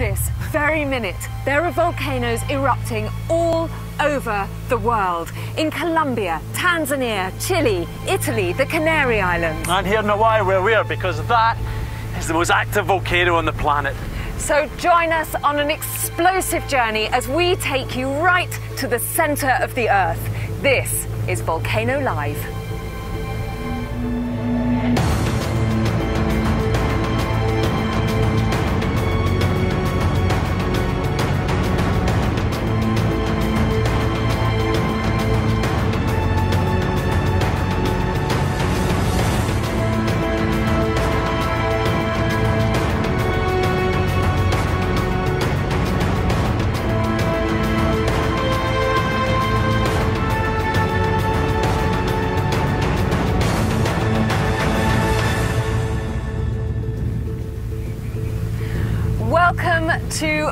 this very minute, there are volcanoes erupting all over the world. In Colombia, Tanzania, Chile, Italy, the Canary Islands. And here in Hawaii, where we are, because that is the most active volcano on the planet. So join us on an explosive journey as we take you right to the center of the Earth. This is Volcano Live.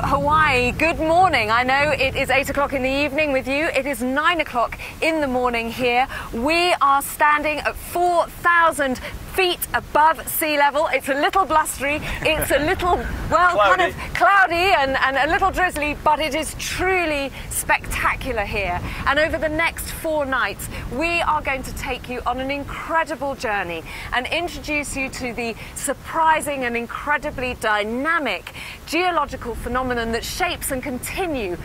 Hawaii, good morning. I know it is 8 o'clock in the evening with you. It is 9 o'clock in the morning here. We are standing at 4,000 feet above sea level. It's a little blustery, it's a little, well, kind of cloudy and a little drizzly, but it is truly spectacular here. And over the next 4 nights, we are going to take you on an incredible journey and introduce you to the surprising and incredibly dynamic geological phenomenon that shapes and continues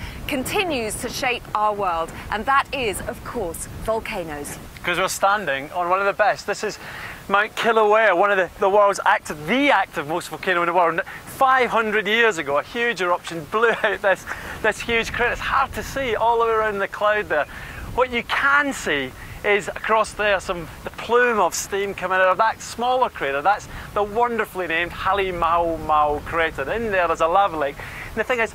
to shape our world. And that is, of course, volcanoes. Because we're standing on one of the best. This is Mount Kilauea, one of the world's active, the active most volcano in the world. 500 years ago, a huge eruption blew out this huge crater. It's hard to see all the way around the cloud there. What you can see is across there the plume of steam coming out of that smaller crater. That's the wonderfully named Halemaumau crater. In there, there's a lava lake. And the thing is,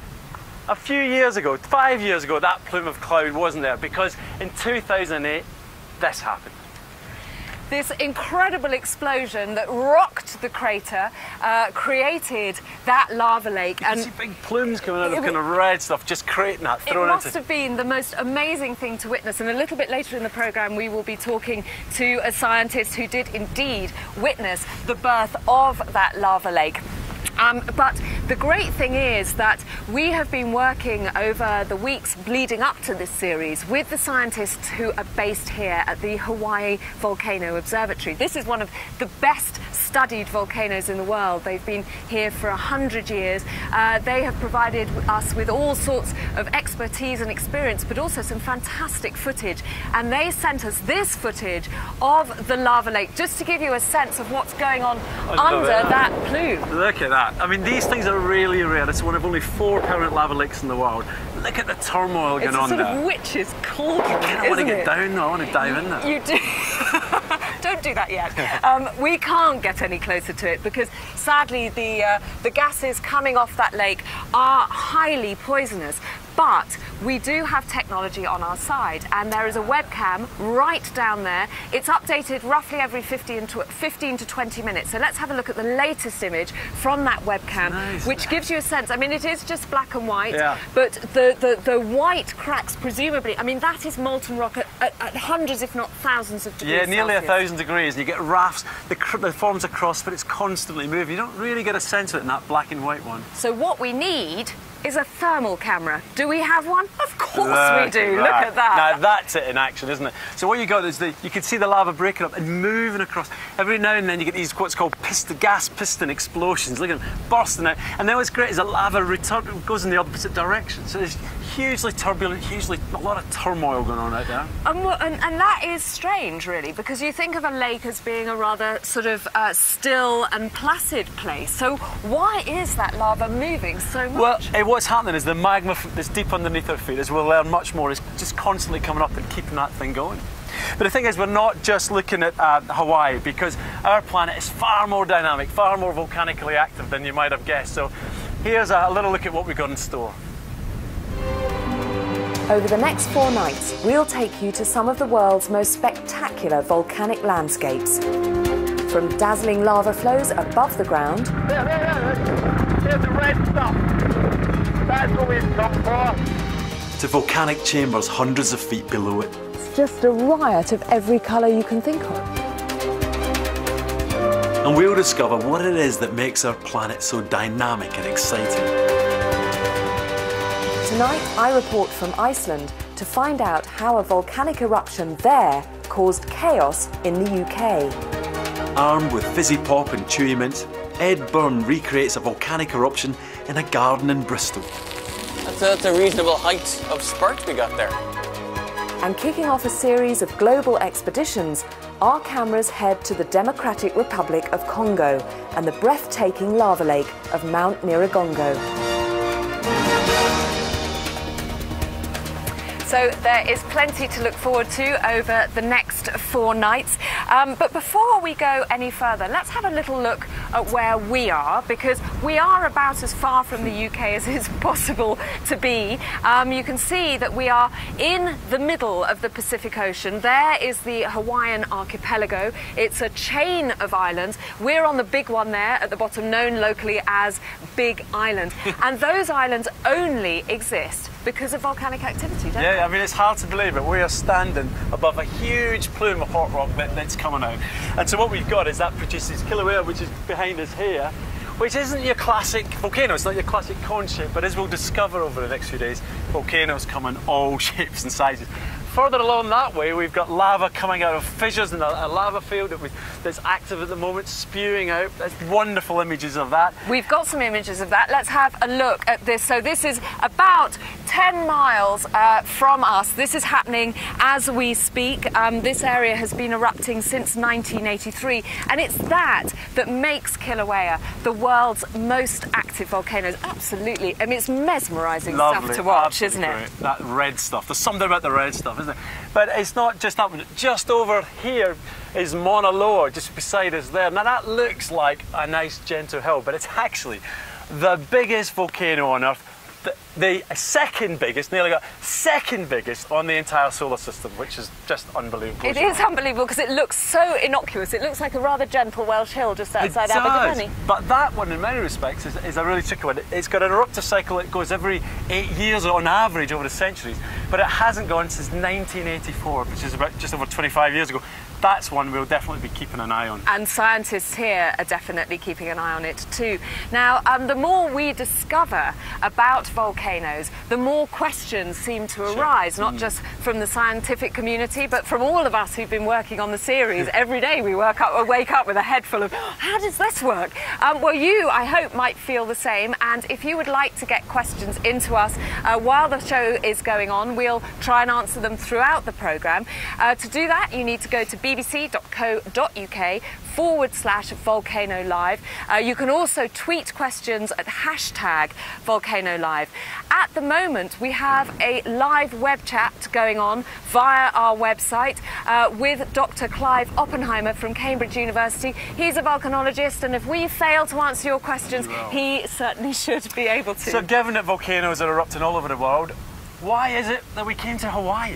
a few years ago, 5 years ago, that plume of cloud wasn't there because in 2008, this happened. This incredible explosion that rocked the crater created that lava lake. And you see big plumes coming out of kind of red stuff, just creating that, thrown into it. It must have been the most amazing thing to witness. And a little bit later in the programme, we will be talking to a scientist who did indeed witness the birth of that lava lake. But the great thing is that we have been working over the weeks leading up to this series with the scientists who are based here at the Hawaii Volcano Observatory. This is one of the best studied volcanoes in the world. They've been here for 100 years. They have provided us with all sorts of expertise and experience, but also some fantastic footage. And they sent us this footage of the lava lake, just to give you a sense of what's going on under that plume. Look at that. I mean, these things are really rare. It's one of only 4 permanent lava lakes in the world. Look at the turmoil going on there. It's sort of witch's cauldron, isn't it? I kind of want to get down there. I want to dive in there. You do. Don't do that yet. We can't get any closer to it because, sadly, the gases coming off that lake are highly poisonous. But we do have technology on our side, and there is a webcam right down there. It's updated roughly every 15 to 20 minutes. So let's have a look at the latest image from that webcam, which gives you a sense. I mean, it is just black and white, but the white cracks, presumably, I mean, that is molten rock at hundreds, if not thousands of degrees. Yeah, nearly Celsius. 1,000 degrees. You get rafts, the forms across, but it's constantly moving. You don't really get a sense of it in that black and white one. So what we need is a thermal camera. Do we have one? Of course we do. Look at that. Now that's it in action, isn't it? So what you got is you can see the lava breaking up and moving across. Every now and then you get these what's called gas piston explosions. Look at them bursting out. And then what's great is the lava goes in the opposite direction. So there's hugely turbulent, a lot of turmoil going on out there. And that is strange, really, because you think of a lake as being a rather sort of still and placid place. So why is that lava moving so much? Well, what's happening is the magma that's deep underneath our feet, as we'll learn much more, is just constantly coming up and keeping that thing going. But the thing is, we're not just looking at Hawaii, because our planet is far more dynamic, far more volcanically active than you might have guessed. So here's a little look at what we've got in store. Over the next 4 nights, we'll take you to some of the world's most spectacular volcanic landscapes. From dazzling lava flows above the ground... There's the red stuff. That's what we've come for. To volcanic chambers hundreds of feet below it. It's just a riot of every colour you can think of. And we'll discover what it is that makes our planet so dynamic and exciting. Tonight, I report from Iceland to find out how a volcanic eruption there caused chaos in the UK. Armed with fizzy pop and chewy mint, Ed Byrne recreates a volcanic eruption in a garden in Bristol. That's a reasonable height of spurt we got there. And kicking off a series of global expeditions, our cameras head to the Democratic Republic of Congo and the breathtaking lava lake of Mount Nyiragongo. So there is plenty to look forward to over the next 4 nights. But before we go any further, let's have a little look at where we are, because we are about as far from the UK as is possible to be. You can see that we are in the middle of the Pacific Ocean. There is the Hawaiian archipelago. It's a chain of islands. We're on the big one there at the bottom, known locally as Big Island. And those islands only exist because of volcanic activity, don't they? Yeah, I mean, it's hard to believe it. We are standing above a huge plume of hot rock that's coming out. And so what we've got is that produces Kilauea, which is behind us here, which isn't your classic volcano. It's not your classic cone shape, but as we'll discover over the next few days, volcanoes come in all shapes and sizes. Further along that way, we've got lava coming out of fissures in a lava field that's active at the moment, spewing out. That's wonderful images of that. We've got some images of that. Let's have a look at this. So this is about 10 miles from us. This is happening as we speak. This area has been erupting since 1983, and it's that makes Kilauea the world's most active volcanoes. Absolutely. I mean, it's mesmerising stuff to watch, isn't it? Great. That red stuff. There's something about the red stuff, isn't it? But it's not just that one. Just over here is Mauna Loa, just beside us there. Now that looks like a nice gentle hill, but it's actually the biggest volcano on Earth, the second biggest, nearly got second biggest on the entire solar system, which is just unbelievable. It is unbelievable because it looks so innocuous. It looks like a rather gentle Welsh hill just outside Abergavenny. But that one, in many respects, is a really tricky one. It's got an eruptive cycle that goes every 8 years on average over the centuries, but it hasn't gone since 1984, which is about just over 25 years ago. That's one we'll definitely be keeping an eye on. And scientists here are definitely keeping an eye on it too. Now, the more we discover about volcanoes, the more questions seem to arise, not just from the scientific community, but from all of us who've been working on the series. Every day we wake up with a head full of, how does this work? Well, you, I hope, might feel the same. And if you would like to get questions into us while the show is going on, we'll try and answer them throughout the programme. To do that, you need to go to bbc.co.uk/volcano live. You can also tweet questions at #volcano live. At the moment, we have a live web chat going on via our website with Dr. Clive Oppenheimer from Cambridge University. He's a volcanologist, and if we fail to answer your questions, he certainly should be able to. So given that volcanoes are erupting all over the world, why is it that we came to Hawaii?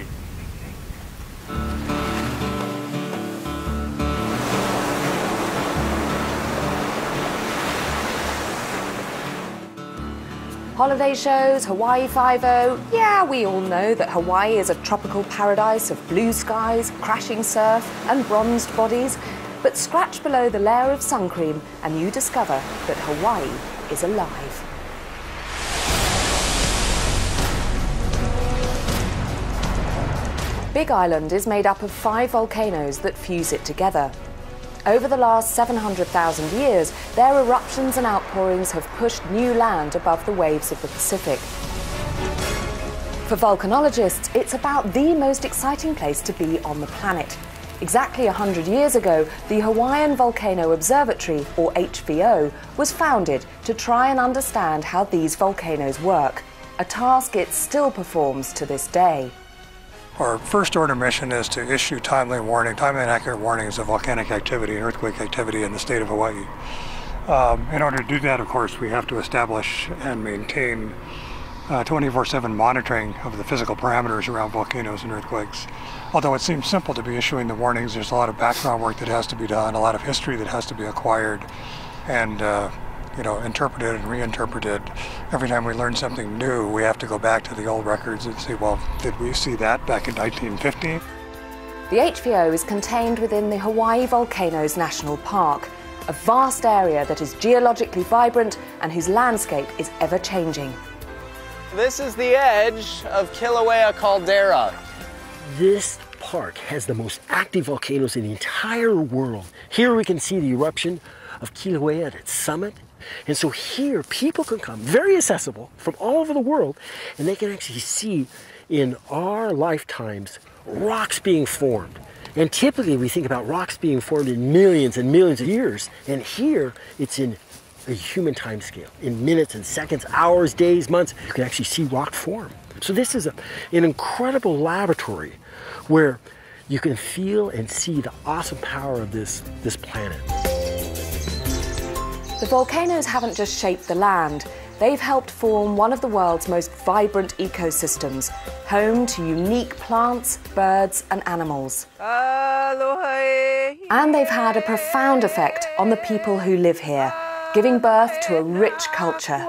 Holiday shows, Hawaii Five-0. Yeah, we all know that Hawaii is a tropical paradise of blue skies, crashing surf and bronzed bodies. But scratch below the layer of sun cream and you discover that Hawaii is alive. Big Island is made up of 5 volcanoes that fuse it together. Over the last 700,000 years, their eruptions and outpourings have pushed new land above the waves of the Pacific. For volcanologists, it's about the most exciting place to be on the planet. Exactly 100 years ago, the Hawaiian Volcano Observatory, or HVO, was founded to try and understand how these volcanoes work, a task it still performs to this day. Our first order mission is to issue timely and accurate warnings of volcanic activity and earthquake activity in the state of Hawaii. In order to do that, of course, we have to establish and maintain 24/7 monitoring of the physical parameters around volcanoes and earthquakes. Although it seems simple to be issuing the warnings, there's a lot of background work that has to be done, a lot of history that has to be acquired, and you know, interpreted and reinterpreted. Every time we learn something new, we have to go back to the old records and say, well, did we see that back in 1950? The HVO is contained within the Hawaii Volcanoes National Park, a vast area that is geologically vibrant and whose landscape is ever-changing. This is the edge of Kilauea caldera. This park has the most active volcanoes in the entire world. Here we can see the eruption of Kilauea at its summit. And so here people can come, very accessible, from all over the world, and they can actually see in our lifetimes rocks being formed. And typically we think about rocks being formed in millions and millions of years, and here it's in a human time scale, in minutes and seconds, hours, days, months. You can actually see rock form. So this is an incredible laboratory where you can feel and see the awesome power of this planet. The volcanoes haven't just shaped the land, they've helped form one of the world's most vibrant ecosystems, home to unique plants, birds and animals. And they've had a profound effect on the people who live here, giving birth to a rich culture.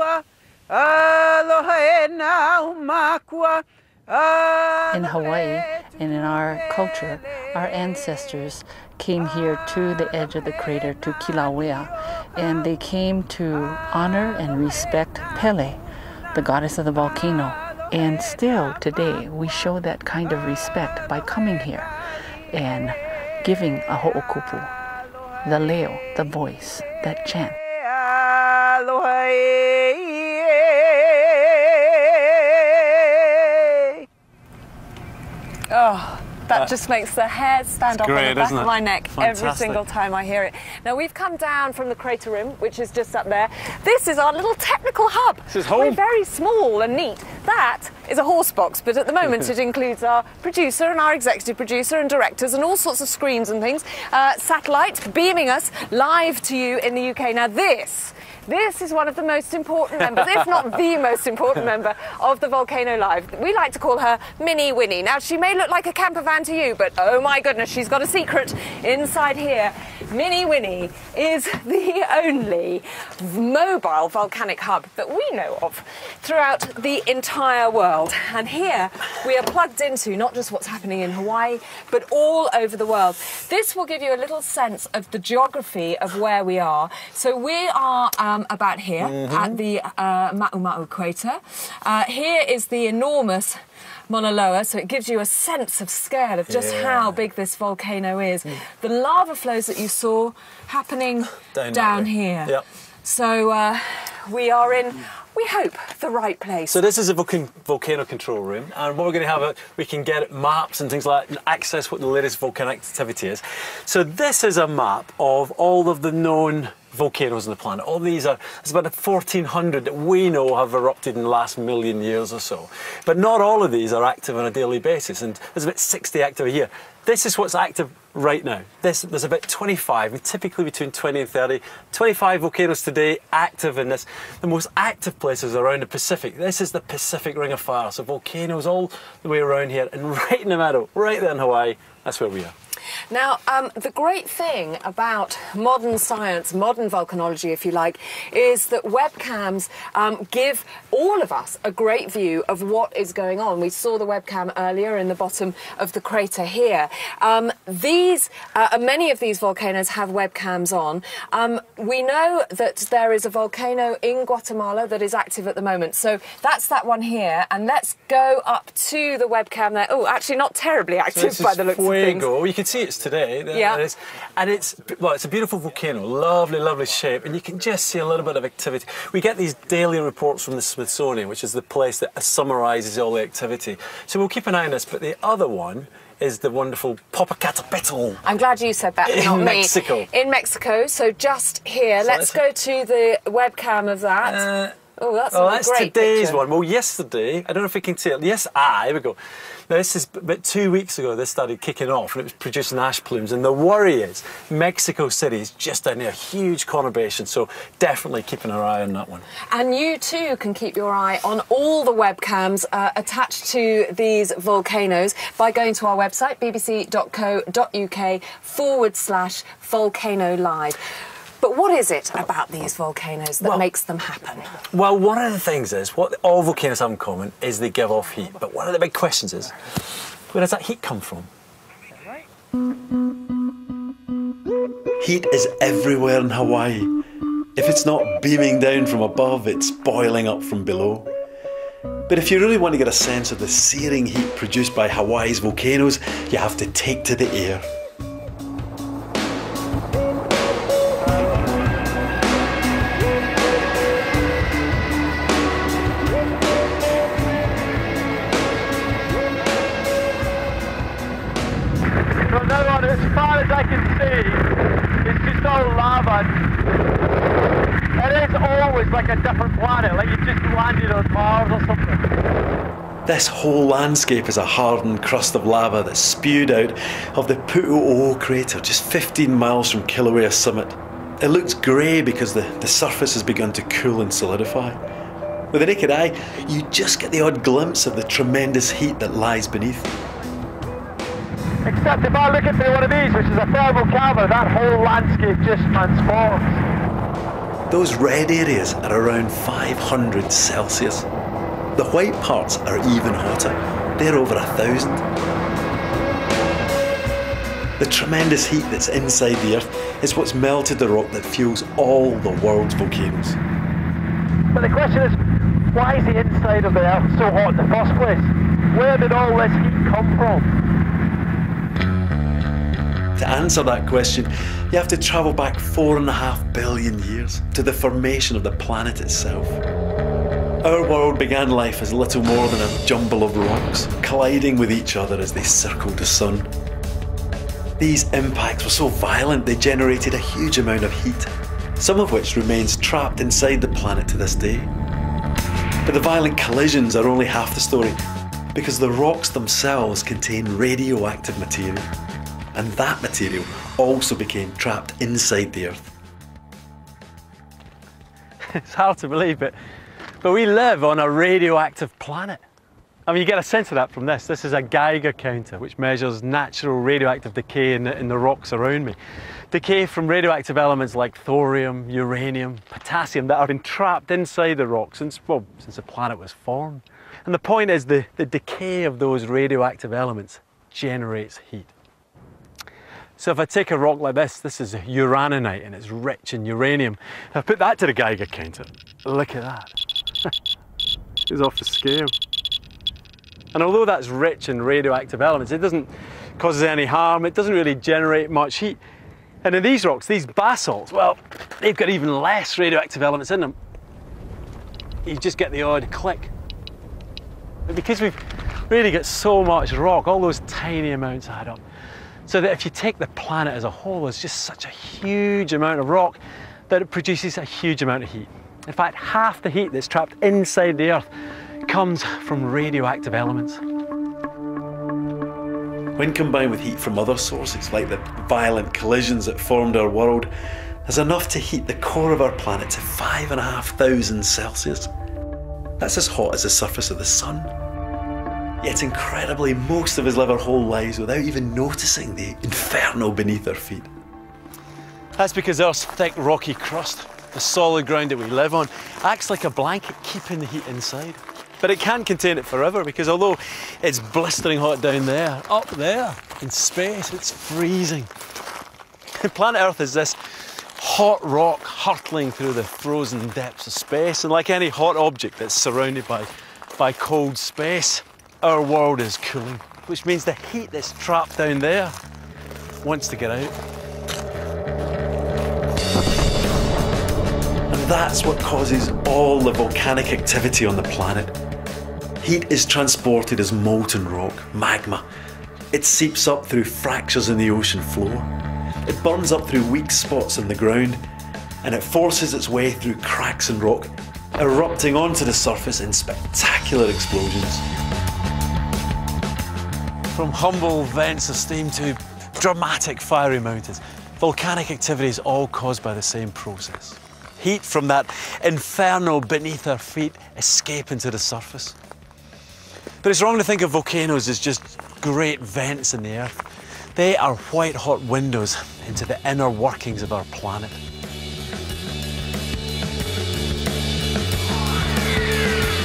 In Hawaii and in our culture, our ancestors came here to the edge of the crater, to Kilauea, and they came to honor and respect Pele, the goddess of the volcano. And still today, we show that kind of respect by coming here and giving a ho'okupu, the leo, the voice, that chant. Oh, that just makes the hair stand up on the back of my neck every single time I hear it. Now, we've come down from the crater rim, which is just up there. This is our little technical hub. This is home. We're very small and neat. That is a horse box, but at the moment it includes our producer and our executive producer and directors and all sorts of screens and things, satellites beaming us live to you in the UK. Now, this is one of the most important members, if not the most important member of the Volcano Live. We like to call her Mini Winnie. Now, she may look like a camper van to you, but oh my goodness, she's got a secret inside here. Mini Winnie is the only mobile volcanic hub that we know of throughout the entire world. And here we are plugged into not just what's happening in Hawaii, but all over the world. This will give you a little sense of the geography of where we are. So we are about here at the Maumau crater. Here is the enormous Mauna Loa, so it gives you a sense of scale of just how big this volcano is. The lava flows that you saw happening down here. Yep. So we are in, we hope, the right place. So this is a volcano control room, and what we're going to have, we can get maps and things like that, and access what the latest volcanic activity is. So this is a map of all of the known volcanoes on the planet. All these are, it's about 1,400 that we know have erupted in the last million years or so. But not all of these are active on a daily basis, and there's about 60 active a year. This is what's active right now. There's about 25, typically between 20 and 30, 25 volcanoes today active in this. The most active places around the Pacific. This is the Pacific Ring of Fire, so volcanoes all the way around here, and right in the middle, right there in Hawaii, that's where we are. Now, the great thing about modern science, modern volcanology, if you like, is that webcams give all of us a great view of what is going on. We saw the webcam earlier in the bottom of the crater here. Many of these volcanoes have webcams on. We know that there is a volcano in Guatemala that is active at the moment. So that's that one here. And let's go up to the webcam there. Oh, actually not terribly active by the looks of things. You can see it's today. There it is. And it's a beautiful volcano, lovely, lovely shape, and you can just see a little bit of activity. We get these daily reports from the Smithsonian, which is the place that summarises all the activity. So we'll keep an eye on this, but the other one is the wonderful Popocatépetl. I'm glad you said that, not me. In Mexico. In Mexico, so just here. So let's go to the webcam of that. Oh, that's a great today's picture. One. Well, yesterday, I don't know if we can see it. Yes, here we go. Now, this is about 2 weeks ago this started kicking off, and it was producing ash plumes. And the worry is Mexico City is just down there, huge conurbation. So definitely keeping our eye on that one. And you too can keep your eye on all the webcams attached to these volcanoes by going to our website, bbc.co.uk/volcano live. But what is it about these volcanoes that makes them happen? Well, one of the things is, what all volcanoes have in common is they give off heat. But one of the big questions is, where does that heat come from? Heat is everywhere in Hawaii. If it's not beaming down from above, it's boiling up from below. But if you really want to get a sense of the searing heat produced by Hawaii's volcanoes, you have to take to the air. This whole landscape is a hardened crust of lava that's spewed out of the Pu'u O'o crater, just 15 miles from Kilauea's summit. It looks grey because the surface has begun to cool and solidify. With the naked eye, you just get the odd glimpse of the tremendous heat that lies beneath. Except if I look at through one of these, which is a thermal camera, that whole landscape just transforms. Those red areas are around 500 Celsius. The white parts are even hotter. They're over 1,000. The tremendous heat that's inside the Earth is what's melted the rock that fuels all the world's volcanoes. But the question is, why is the inside of the Earth so hot in the first place? Where did all this heat come from? To answer that question, you have to travel back 4.5 billion years to the formation of the planet itself. Our world began life as little more than a jumble of rocks, colliding with each other as they circled the sun. These impacts were so violent they generated a huge amount of heat, some of which remains trapped inside the planet to this day. But the violent collisions are only half the story, because the rocks themselves contain radioactive material, and that material also became trapped inside the Earth. It's hard to believe, but we live on a radioactive planet. I mean, you get a sense of that from this. This is a Geiger counter, which measures natural radioactive decay in the rocks around me. Decay from radioactive elements like thorium, uranium, potassium that are entrapped inside the rock since the planet was formed. And the point is the decay of those radioactive elements generates heat. So if I take a rock like this, this is uraninite and it's rich in uranium. If I put that to the Geiger counter, look at that. It's off the scale. And although that's rich in radioactive elements, it doesn't cause any harm, it doesn't really generate much heat. And in these rocks, these basalts, well, they've got even less radioactive elements in them. You just get the odd click. But because we've really got so much rock, all those tiny amounts add up. So that if you take the planet as a whole, there's just such a huge amount of rock that it produces a huge amount of heat. In fact, half the heat that's trapped inside the Earth comes from radioactive elements. When combined with heat from other sources, like the violent collisions that formed our world, there's enough to heat the core of our planet to 5,500 Celsius. That's as hot as the surface of the sun. Yet incredibly, most of us live our whole lives without even noticing the inferno beneath our feet. That's because Earth's thick, rocky crust, the solid ground that we live on, acts like a blanket keeping the heat inside. But it can't contain it forever, because although it's blistering hot down there, up there in space it's freezing. Planet Earth is this hot rock hurtling through the frozen depths of space, and like any hot object that's surrounded by cold space, our world is cooling, which means the heat that's trapped down there wants to get out. That's what causes all the volcanic activity on the planet. Heat is transported as molten rock, magma. It seeps up through fractures in the ocean floor. It burns up through weak spots in the ground, and it forces its way through cracks in rock, erupting onto the surface in spectacular explosions. From humble vents of steam to dramatic fiery mountains, volcanic activity is all caused by the same process. Heat from that inferno beneath our feet escaping to the surface. But it's wrong to think of volcanoes as just great vents in the Earth. They are white hot windows into the inner workings of our planet.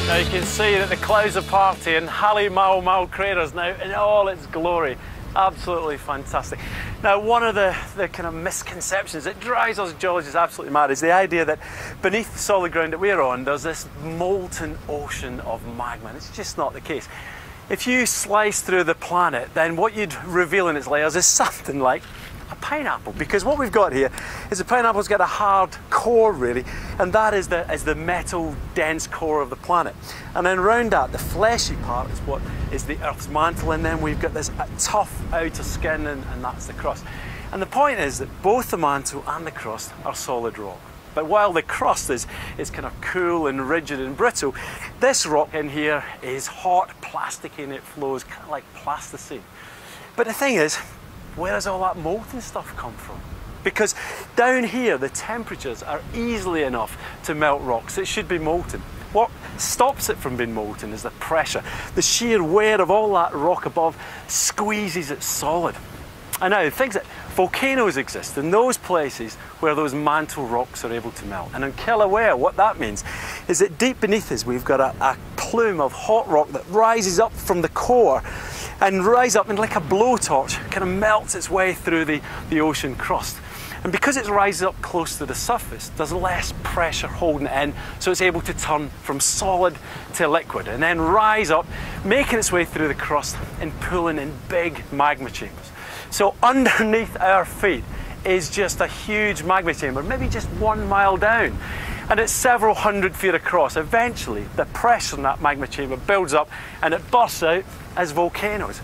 Now you can see that the clouds are partying, Halemaumau crater is now in all its glory. Absolutely fantastic. Now, one of the kind of misconceptions that drives us geologists absolutely mad is the idea that beneath the solid ground that we're on, there's this molten ocean of magma. And it's just not the case. If you slice through the planet, then what you'd reveal in its layers is something like a pineapple, because what we've got here is a pineapple's got a hard core, really, and that is the metal dense core of the planet. And then around that, the fleshy part is what is the Earth's mantle, and then we've got this tough outer skin, and that's the crust. And the point is that both the mantle and the crust are solid rock. But while the crust is kind of cool and rigid and brittle, this rock in here is hot, plasticky, and it flows kind of like plasticine. But the thing is, where does all that molten stuff come from? Because down here, the temperatures are easily enough to melt rocks. It should be molten. What stops it from being molten is the pressure. The sheer wear of all that rock above squeezes it solid. And now, things that volcanoes exist in those places where those mantle rocks are able to melt. And in Kilauea, what that means is that deep beneath us, we've got a plume of hot rock that rises up from the core and rise up and like a blowtorch kind of melts its way through the ocean crust. And because it rises up close to the surface, there's less pressure holding it in, so it's able to turn from solid to liquid and then rise up, making its way through the crust and pulling in big magma chambers. So underneath our feet is just a huge magma chamber, maybe just 1 mile down. And it's several hundred feet across. Eventually, the pressure in that magma chamber builds up and it bursts out as volcanoes.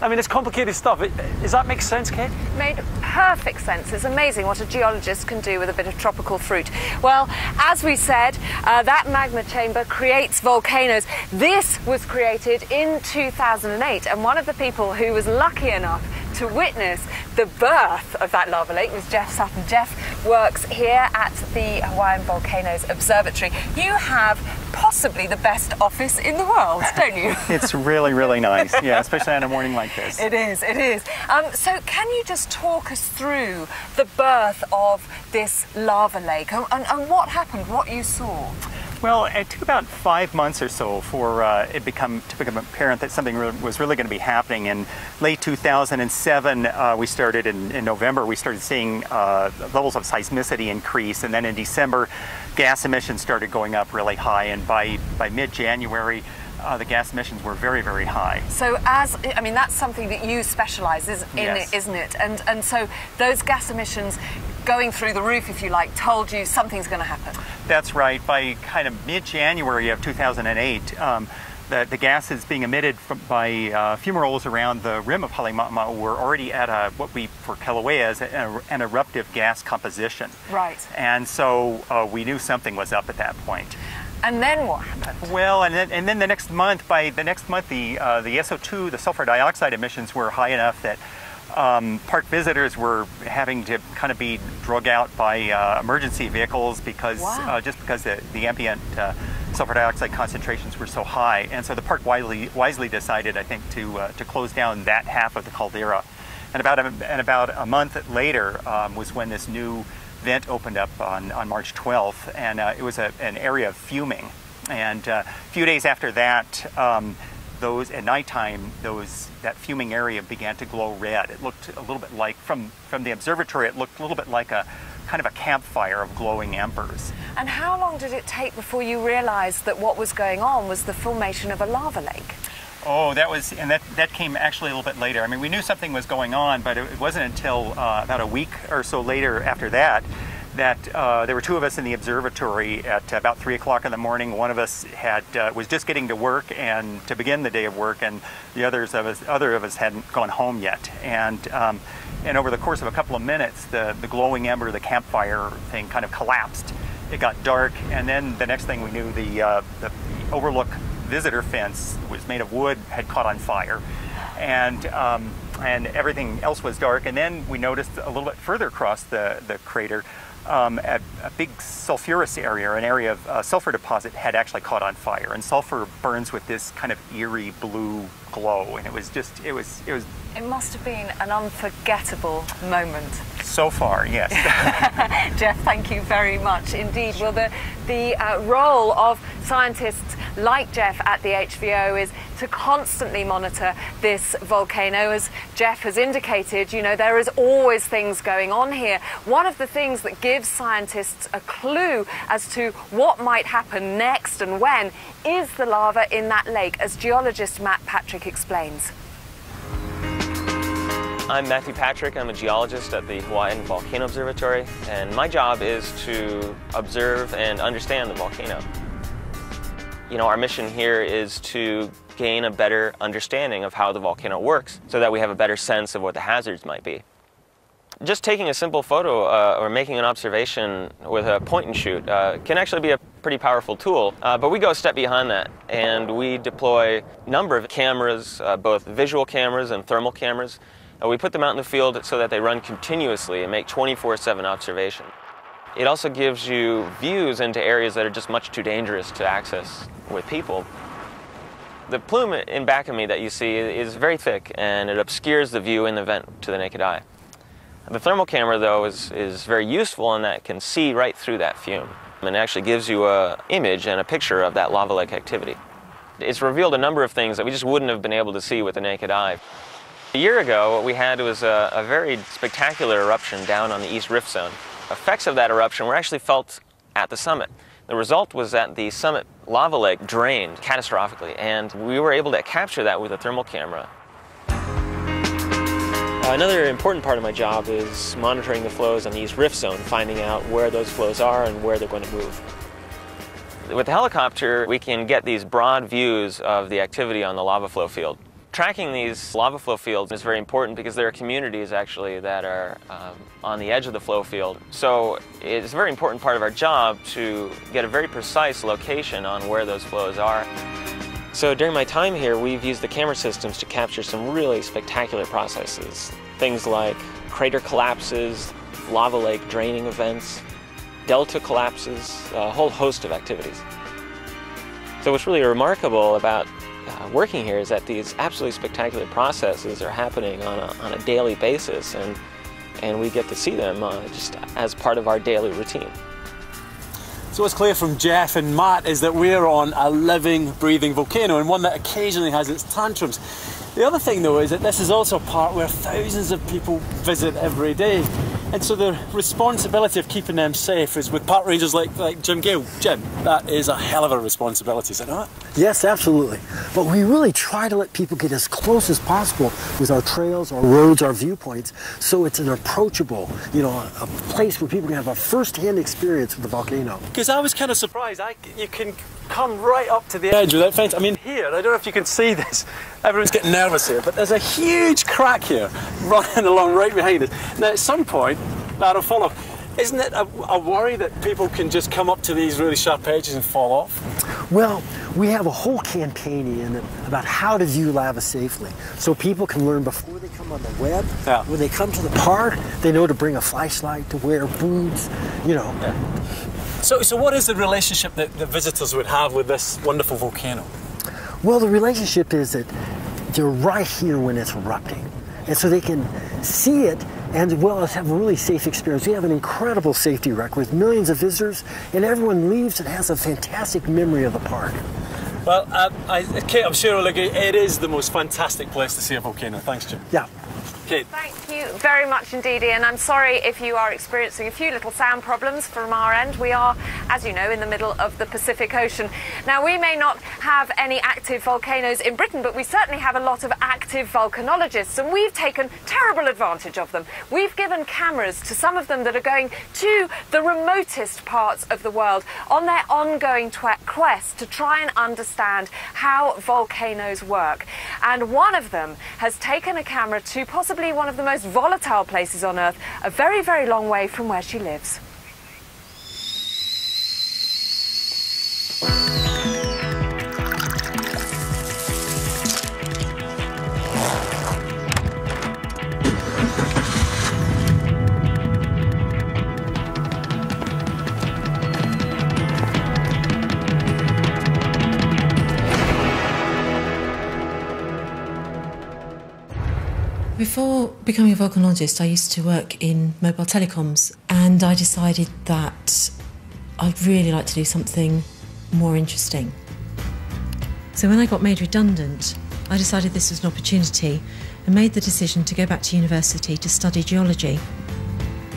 I mean, it's complicated stuff. Does that make sense, Kate? Made perfect sense. It's amazing what a geologist can do with a bit of tropical fruit. Well, as we said, that magma chamber creates volcanoes. This was created in 2008, and one of the people who was lucky enough to witness the birth of that lava lake was Jeff Sutton. Jeff works here at the Hawaiian Volcanoes Observatory. You have possibly the best office in the world, don't you? It's really, really nice, yeah, especially on a morning like this. It is, it is. So can you just talk us through the birth of this lava lake and what happened, what you saw? Well, it took about 5 months or so for it to become apparent that something was really going to be happening. In late 2007, we started, in November, we started seeing levels of seismicity increase. And then in December, gas emissions started going up really high. And by mid-January, the gas emissions were very, very high. So I mean, that's something that you specialize in, yes, isn't it? And so those gas emissions going through the roof, if you like, told you something's going to happen. That's right. By kind of mid-January of 2008, the gases being emitted by fumaroles around the rim of Halemaumau were already at for Kilauea is an eruptive gas composition. Right. And so we knew something was up at that point. And then what happened? Well, and then the next month, the SO2, the sulfur dioxide emissions, were high enough that park visitors were having to kind of be drug out by emergency vehicles because, wow, just because the ambient sulfur dioxide concentrations were so high. And so the park wisely decided, I think, to close down that half of the caldera. And about a month later was when this new vent opened up on March 12th, and it was an area of fuming. And a few days after that, those at nighttime, that fuming area began to glow red. It looked a little bit like, from the observatory, it looked a little bit like a kind of a campfire of glowing embers. And how long did it take before you realized that what was going on was the formation of a lava lake? Oh, that came actually a little bit later. I mean, we knew something was going on, but it wasn't until about a week or so later after that that there were two of us in the observatory at about 3 o'clock in the morning. One of us was just getting to work and to begin the day of work, and the other of us hadn't gone home yet. And over the course of a couple of minutes, the glowing ember, the campfire thing, kind of collapsed. It got dark, and then the next thing we knew, the overlook visitor fence was made of wood, had caught on fire, and everything else was dark. And then we noticed a little bit further across the crater, a big sulfurous area, an area of sulfur deposit had actually caught on fire, and sulfur burns with this kind of eerie blue glow, and it was. It must have been an unforgettable moment. So far, yes. Jeff, thank you very much indeed. Well, the role of scientists like Jeff at the HVO is to constantly monitor this volcano. As Jeff has indicated, you know, there is always things going on here. One of the things that gives scientists a clue as to what might happen next and when is the lava in that lake, as geologist Matt Patrick explains. I'm Matthew Patrick. I'm a geologist at the Hawaii Volcano Observatory, and my job is to observe and understand the volcano. You know, our mission here is to gain a better understanding of how the volcano works so that we have a better sense of what the hazards might be. Just taking a simple photo or making an observation with a point and shoot can actually be a pretty powerful tool, but we go a step beyond that, and we deploy a number of cameras, both visual cameras and thermal cameras. We put them out in the field so that they run continuously and make 24/7 observation. It also gives you views into areas that are just much too dangerous to access with people. The plume in back of me that you see is very thick, and it obscures the view in the vent to the naked eye. The thermal camera, though, is very useful in that it can see right through that fume, and it actually gives you an image and a picture of that lava lake activity. It's revealed a number of things that we just wouldn't have been able to see with the naked eye. A year ago, what we had was a very spectacular eruption down on the East Rift Zone. Effects of that eruption were actually felt at the summit. The result was that the summit lava lake drained catastrophically, and we were able to capture that with a thermal camera. Another important part of my job is monitoring the flows on the East Rift Zone, finding out where those flows are and where they're going to move. With the helicopter, we can get these broad views of the activity on the lava flow field. Tracking these lava flow fields is very important because there are communities actually that are on the edge of the flow field. So it's a very important part of our job to get a very precise location on where those flows are. So during my time here, we've used the camera systems to capture some really spectacular processes. Things like crater collapses, lava lake draining events, delta collapses, a whole host of activities. So what's really remarkable about working here is that these absolutely spectacular processes are happening on a daily basis, and we get to see them just as part of our daily routine. So what's clear from Jeff and Matt is that we're on a living, breathing volcano, and one that occasionally has its tantrums. The other thing, though, is that this is also a part where thousands of people visit every day, and so the responsibility of keeping them safe is with park rangers like Jim Gale. Jim, that is a hell of a responsibility, is it not? Yes, absolutely. But we really try to let people get as close as possible with our trails, our roads, our viewpoints, so it's an approachable, you know, a place where people can have a first-hand experience with the volcano. Because I was kind of surprised. You can come right up to the edge without fence. I mean, here, I don't know if you can see this. Everyone's getting nervous here, but there's a huge crack here running along right behind us. Now, at some point, that'll fall off. Isn't it a worry that people can just come up to these really sharp edges and fall off? Well, we have a whole campaign in it about how to view lava safely, so people can learn before they come on the web. Yeah. When they come to the park, they know to bring a flashlight, to wear boots, you know. Yeah. So what is the relationship that the visitors would have with this wonderful volcano? Well, the relationship is that they're right here when it's erupting, and so they can see it and as well as have a really safe experience. We have an incredible safety record with millions of visitors, and everyone leaves and has a fantastic memory of the park. Well, Kate, I'm sure we'll agree, it is the most fantastic place to see a volcano. Thanks, Jim. Yeah. Kate. Thank you very much indeed, Ian. I'm sorry if you are experiencing a few little sound problems from our end. We are, as you know, in the middle of the Pacific Ocean. Now, we may not have any active volcanoes in Britain, but we certainly have a lot of active volcanologists, and we've taken terrible advantage of them. We've given cameras to some of them that are going to the remotest parts of the world on their ongoing quest to try and understand how volcanoes work. And one of them has taken a camera to possibly one of the most volatile places on Earth, a very, very long way from where she lives. Before becoming a volcanologist, I used to work in mobile telecoms, and I decided that I'd really like to do something more interesting. So when I got made redundant, I decided this was an opportunity and made the decision to go back to university to study geology.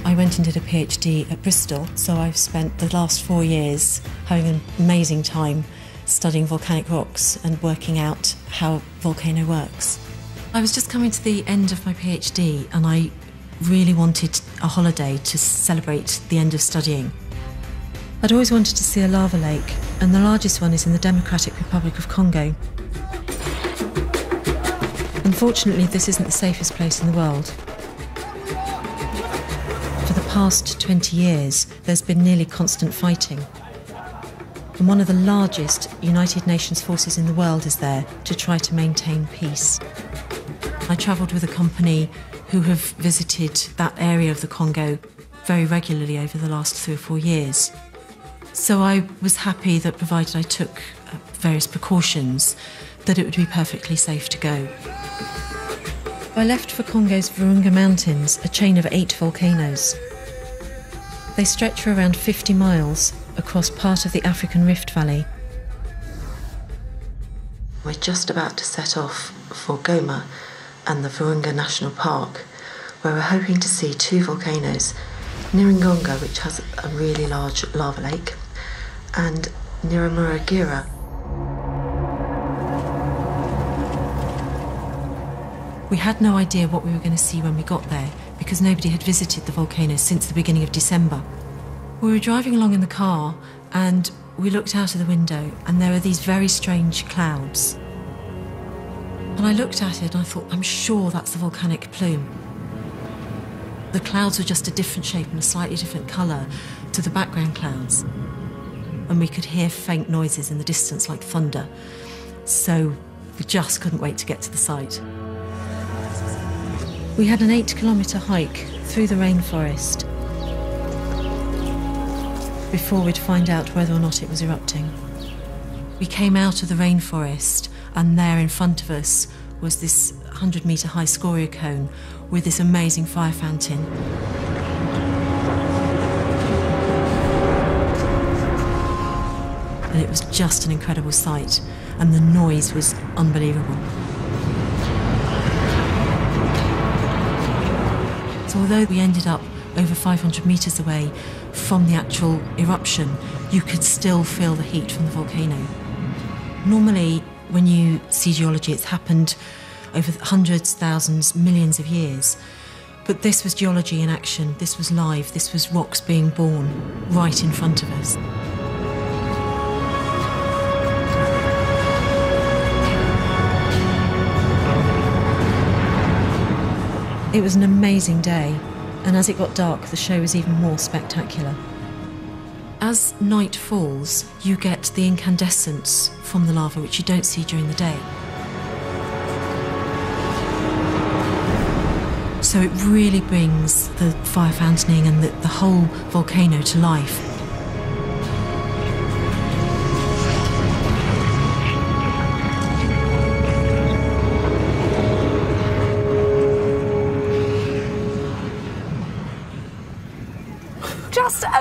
I went and did a PhD at Bristol, so I've spent the last 4 years having an amazing time studying volcanic rocks and working out how a volcano works. I was just coming to the end of my PhD and I really wanted a holiday to celebrate the end of studying. I'd always wanted to see a lava lake, and the largest one is in the Democratic Republic of Congo. Unfortunately, this isn't the safest place in the world. For the past 20 years, there's been nearly constant fighting. And one of the largest United Nations forces in the world is there to try to maintain peace. I travelled with a company who have visited that area of the Congo very regularly over the last 3 or 4 years. So I was happy that, provided I took various precautions, that it would be perfectly safe to go. I left for Congo's Virunga Mountains, a chain of 8 volcanoes. They stretch for around 50 miles across part of the African Rift Valley. We're just about to set off for Goma and the Virunga National Park, where we're hoping to see 2 volcanoes, Nyiragongo, which has a really large lava lake, and Nyamuragira. We had no idea what we were going to see when we got there, because nobody had visited the volcano since the beginning of December. We were driving along in the car, and we looked out of the window, and there were these very strange clouds. And I looked at it, and I thought, I'm sure that's the volcanic plume. The clouds were just a different shape and a slightly different colour to the background clouds. And we could hear faint noises in the distance like thunder. So we just couldn't wait to get to the site. We had an 8-kilometre hike through the rainforest before we'd find out whether or not it was erupting. We came out of the rainforest, and there in front of us was this 100-metre high scoria cone with this amazing fire fountain. And it was just an incredible sight, and the noise was unbelievable. So although we ended up over 500 metres away from the actual eruption, you could still feel the heat from the volcano. Normally, when you see geology, it's happened over hundreds, thousands, millions of years. But this was geology in action, this was live, this was rocks being born right in front of us. It was an amazing day, and as it got dark, the show was even more spectacular. As night falls, you get the incandescence from the lava, which you don't see during the day. So it really brings the fire fountaining and the whole volcano to life.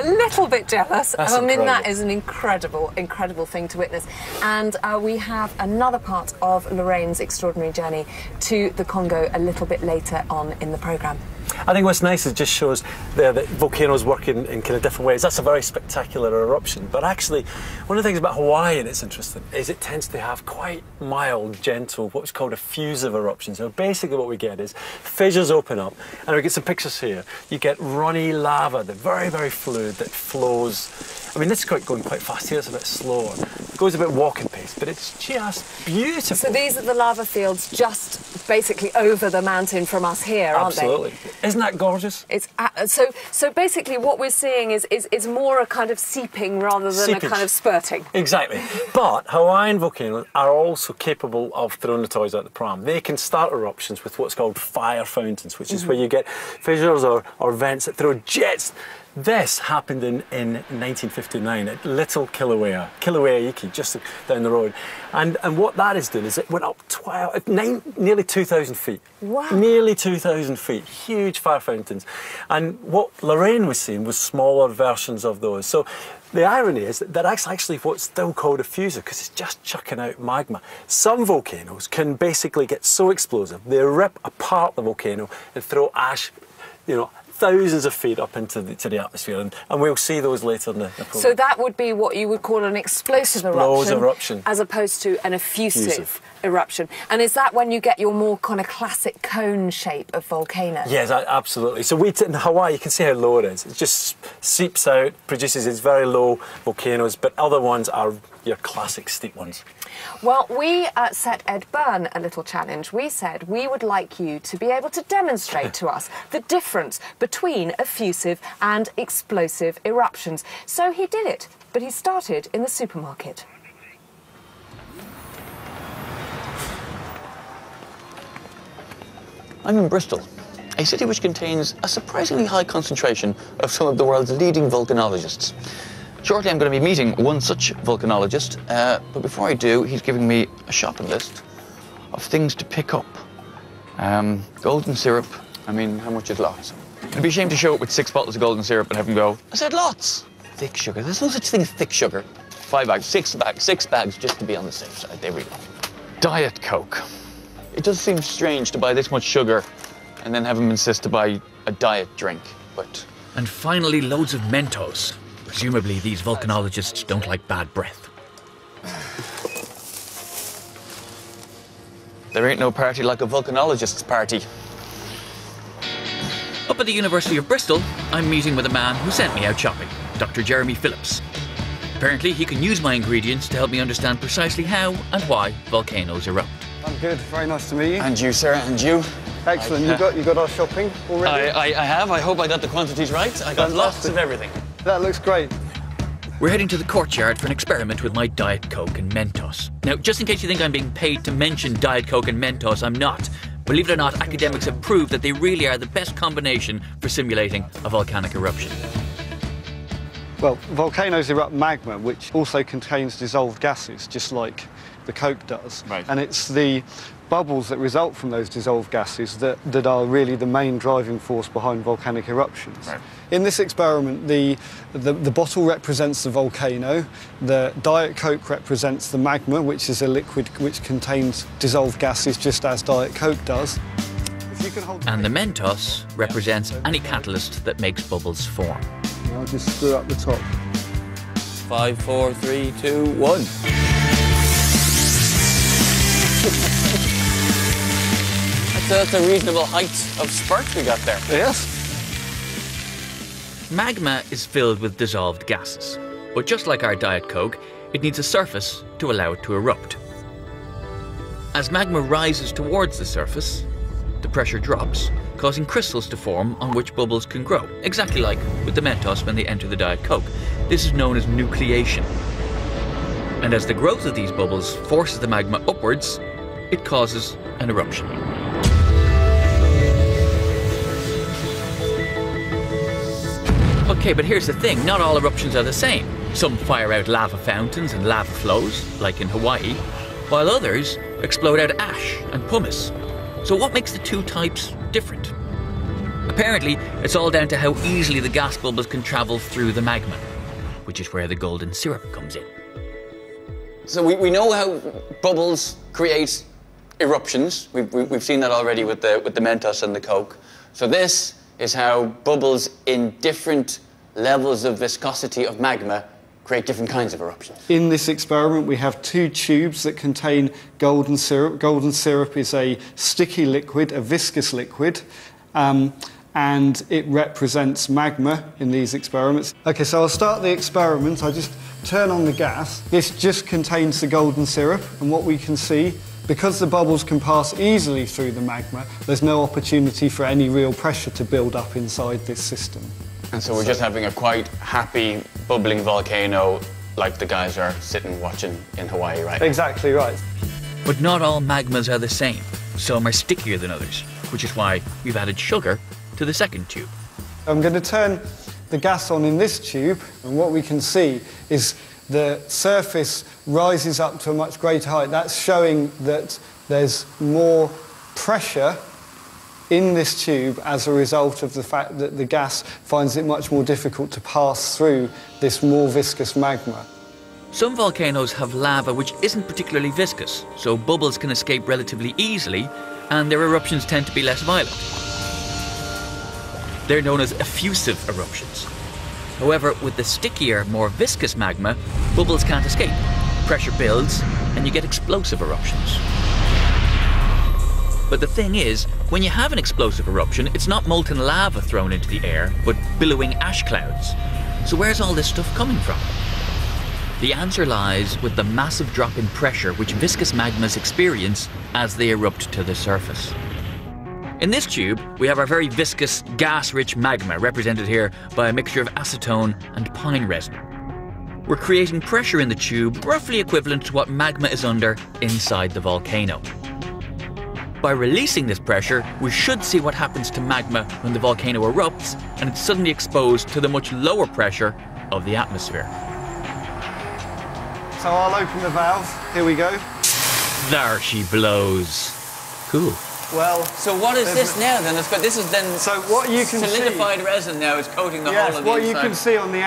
A little bit jealous. That's incredible. That is an incredible, incredible thing to witness. And we have another part of Lorraine's extraordinary journey to the Congo a little bit later on in the programme. I think what's nice is it just shows there that volcanoes work in kind of different ways. That's a very spectacular eruption. But actually, one of the things about Hawaii, and it's interesting, is it tends to have quite mild, gentle, what's called effusive eruptions. So basically what we get is fissures open up, and we get some pictures here. You get runny lava, the very, very fluid that flows. I mean, this is going quite fast here, it's a bit slower. It goes a bit walking pace, but it's just beautiful. So these are the lava fields just basically over the mountain from us here, aren't they? Absolutely. Isn't that gorgeous? It's so basically what we're seeing is more a kind of seeping rather than a kind of spurting. Exactly. But Hawaiian volcanoes are also capable of throwing the toys out the pram. They can start eruptions with what's called fire fountains, which is where you get fissures or vents that throw jets This happened in 1959 at Little Kilauea, Kilaueaiki, just down the road. And what that has done is it went up nearly 2,000 feet. Wow. Nearly 2,000 feet, huge fire fountains. And what Lorraine was seeing was smaller versions of those. So the irony is that that's actually what's still called a fusor, because it's just chucking out magma. Some volcanoes can basically get so explosive, they rip apart the volcano and throw ash, you know, thousands of feet up into the atmosphere, and we'll see those later in the program. So that would be what you would call an explosive eruption as opposed to an effusive eruption. And is that when you get your more kind of classic cone shape of volcanoes? Yes, absolutely. So in Hawaii, you can see how low it is. It just seeps out, produces its very low volcanoes, but other ones are your classic steep ones. Well, we set Ed Byrne a little challenge. We said we would like you to be able to demonstrate to us the difference between effusive and explosive eruptions. So he did it, but he started in the supermarket. I'm in Bristol, a city which contains a surprisingly high concentration of some of the world's leading volcanologists. Shortly I'm going to be meeting one such volcanologist, but before I do, he's giving me a shopping list of things to pick up. Golden syrup, I mean, how much is lots? It'd be a shame to show up with 6 bottles of golden syrup and have them go, I said lots! Thick sugar, there's no such thing as thick sugar. 5 bags, 6 bags, 6 bags, just to be on the safe side, there we go. Diet Coke. It does seem strange to buy this much sugar and then have them insist to buy a diet drink, but... And finally, loads of Mentos. Presumably, these volcanologists don't like bad breath. There ain't no party like a volcanologist's party. Up at the University of Bristol, I'm meeting with a man who sent me out shopping, Dr. Jeremy Phillips. Apparently, he can use my ingredients to help me understand precisely how and why volcanoes erupt. I'm good. Very nice to meet you. And you, sir, and you. Excellent. You got our shopping already? I have. I hope I got the quantities right. I got lots of everything. That looks great. We're heading to the courtyard for an experiment with my Diet Coke and Mentos. Now, just in case you think I'm being paid to mention Diet Coke and Mentos, I'm not. Believe it or not, academics have proved that they really are the best combination for simulating a volcanic eruption. Well, volcanoes erupt magma, which also contains dissolved gases, just like the Coke does. Right. And it's the bubbles that result from those dissolved gases that are really the main driving force behind volcanic eruptions. Right. In this experiment, the bottle represents the volcano, the Diet Coke represents the magma, which is a liquid which contains dissolved gases just as Diet Coke does. If you can hold and the Mentos represents any catalyst that makes bubbles form. I'll just screw up the top. 5, 4, 3, 2, 1. That's a reasonable height of spurt we got there. Yes. Magma is filled with dissolved gases, but just like our Diet Coke, it needs a surface to allow it to erupt. As magma rises towards the surface, the pressure drops, causing crystals to form on which bubbles can grow, exactly like with the Mentos when they enter the Diet Coke. This is known as nucleation. And as the growth of these bubbles forces the magma upwards, it causes an eruption. Okay, but here's the thing, not all eruptions are the same. Some fire out lava fountains and lava flows, like in Hawaii, while others explode out ash and pumice. So what makes the two types different? Apparently, it's all down to how easily the gas bubbles can travel through the magma, which is where the golden syrup comes in. So we know how bubbles create eruptions. We've seen that already with the Mentos and the Coke. So this is how bubbles in different levels of viscosity of magma create different kinds of eruptions. In this experiment, we have 2 tubes that contain golden syrup. Golden syrup is a sticky liquid, a viscous liquid, and it represents magma in these experiments. Okay, so I'll start the experiment. I just turn on the gas. This just contains the golden syrup, and what we can see, because the bubbles can pass easily through the magma, there's no opportunity for any real pressure to build up inside this system. And so we're just having a quite happy, bubbling volcano like the guys are sitting watching in Hawaii, right? Exactly right. But not all magmas are the same. Some are stickier than others, which is why we've added sugar to the second tube. I'm going to turn the gas on in this tube, and what we can see is the surface rises up to a much greater height. That's showing that there's more pressure in this tube as a result of the fact that the gas finds it much more difficult to pass through this more viscous magma. Some volcanoes have lava which isn't particularly viscous, so bubbles can escape relatively easily and their eruptions tend to be less violent. They're known as effusive eruptions. However, with the stickier, more viscous magma, bubbles can't escape. Pressure builds and you get explosive eruptions. But the thing is, when you have an explosive eruption, it's not molten lava thrown into the air, but billowing ash clouds. So where's all this stuff coming from? The answer lies with the massive drop in pressure which viscous magmas experience as they erupt to the surface. In this tube, we have our very viscous, gas-rich magma, represented here by a mixture of acetone and pine resin. We're creating pressure in the tube roughly equivalent to what magma is under inside the volcano. By releasing this pressure, we should see what happens to magma when the volcano erupts and it's suddenly exposed to the much lower pressure of the atmosphere. So I'll open the valve. Here we go. There she blows. Cool. Well, so what is this now then? This is then so what you can solidified see, resin now is coating the whole of the inside. Yes, what you can see on the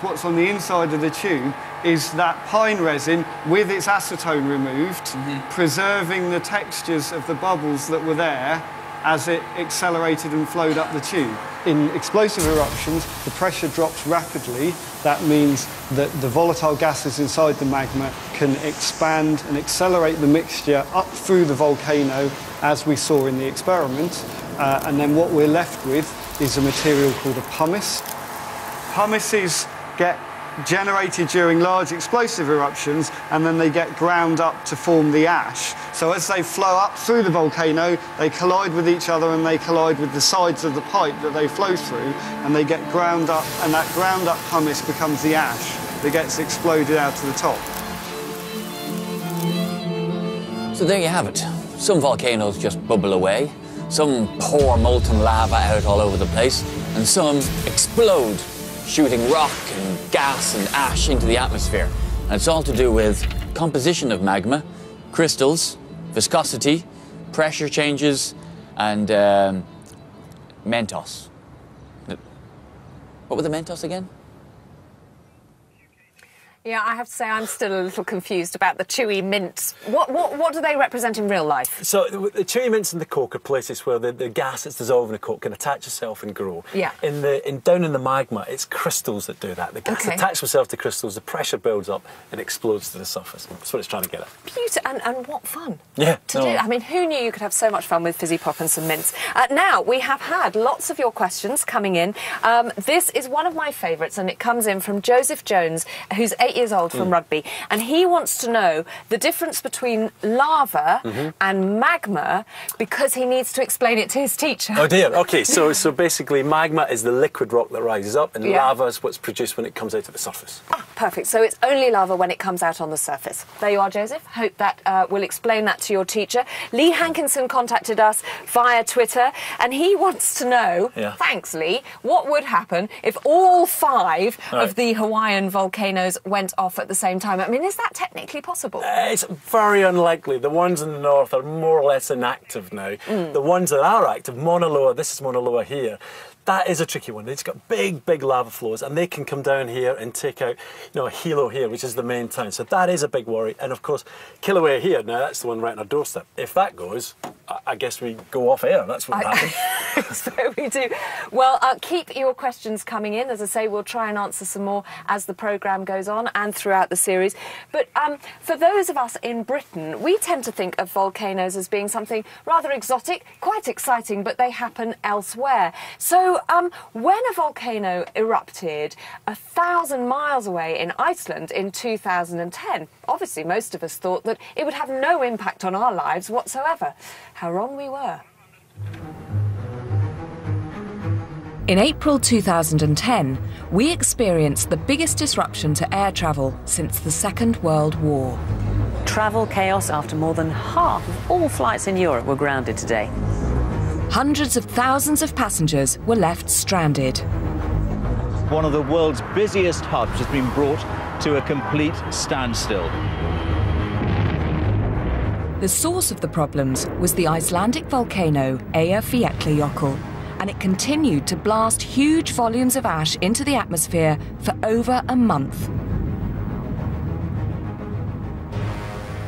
what's on the inside of the tube is that pine resin with its acetone removed, preserving the textures of the bubbles that were there as it accelerated and flowed up the tube. In explosive eruptions, the pressure drops rapidly. That means that the volatile gases inside the magma can expand and accelerate the mixture up through the volcano, as we saw in the experiment. And then what we're left with is a material called a pumice. Pumices get generated during large explosive eruptions, and then they get ground up to form the ash. So as they flow up through the volcano, they collide with each other and they collide with the sides of the pipe that they flow through, and they get ground up, and that ground up pumice becomes the ash that gets exploded out of the top. So there you have it. Some volcanoes just bubble away, some pour molten lava out all over the place, and some explode, shooting rock and gas and ash into the atmosphere. And it's all to do with composition of magma, crystals, viscosity, pressure changes, and Mentos. What were the Mentos again? Yeah, I have to say I'm still a little confused about the chewy mints. What do they represent in real life? So the chewy mints and the coke are places where the gas that's dissolved in the coke can attach itself and grow. Yeah. Down in the magma, it's crystals that do that. The gas attaches itself to crystals, the pressure builds up and explodes to the surface. That's what it's trying to get at. Beautiful, and what fun to do. I mean, who knew you could have so much fun with fizzy pop and some mints? Now, we have had lots of your questions coming in. This is one of my favourites, and it comes in from Joseph Jones, who's 8 years old, from Rugby, and he wants to know the difference between lava and magma, because he needs to explain it to his teacher. Oh dear, okay, so basically magma is the liquid rock that rises up, and lava is what's produced when it comes out to the surface. Ah, perfect, so it's only lava when it comes out on the surface. There you are, Joseph. Hope that will explain that to your teacher. Lee Hankinson contacted us via Twitter, and he wants to know, thanks Lee, what would happen if all five of the Hawaiian volcanoes went off at the same time? I mean, is that technically possible? It's very unlikely. The ones in the north are more or less inactive now. The ones that are active, Mauna Loa, this is Mauna Loa here, that is a tricky one. It's got big, big lava flows, and they can come down here and take out, you know, Hilo here, which is the main town. So that is a big worry. And of course, Kilauea here, now that's the one right on our doorstep. If that goes, I guess we go off air. That's what happens. So we do. Well, keep your questions coming in. As I say, we'll try and answer some more as the programme goes on and throughout the series. But for those of us in Britain, we tend to think of volcanoes as being something rather exotic, quite exciting, but they happen elsewhere. So when a volcano erupted 1,000 miles away in Iceland in 2010, obviously most of us thought that it would have no impact on our lives whatsoever. How wrong we were. In April 2010, we experienced the biggest disruption to air travel since the Second World War. Travel chaos after more than half of all flights in Europe were grounded today. Hundreds of thousands of passengers were left stranded. one of the world's busiest hubs has been brought to a complete standstill. The source of the problems was the Icelandic volcano Eyjafjallajökull, and it continued to blast huge volumes of ash into the atmosphere for over a month.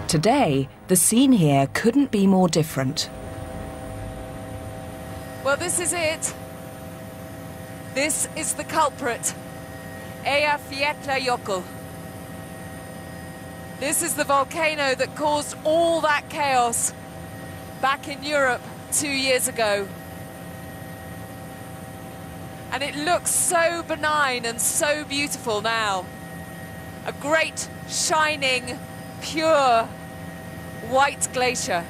Today, the scene here couldn't be more different. Well, this is it. This is the culprit, Eyjafjallajökull. This is the volcano that caused all that chaos back in Europe 2 years ago. And it looks so benign and so beautiful now. A great, shining, pure, white glacier.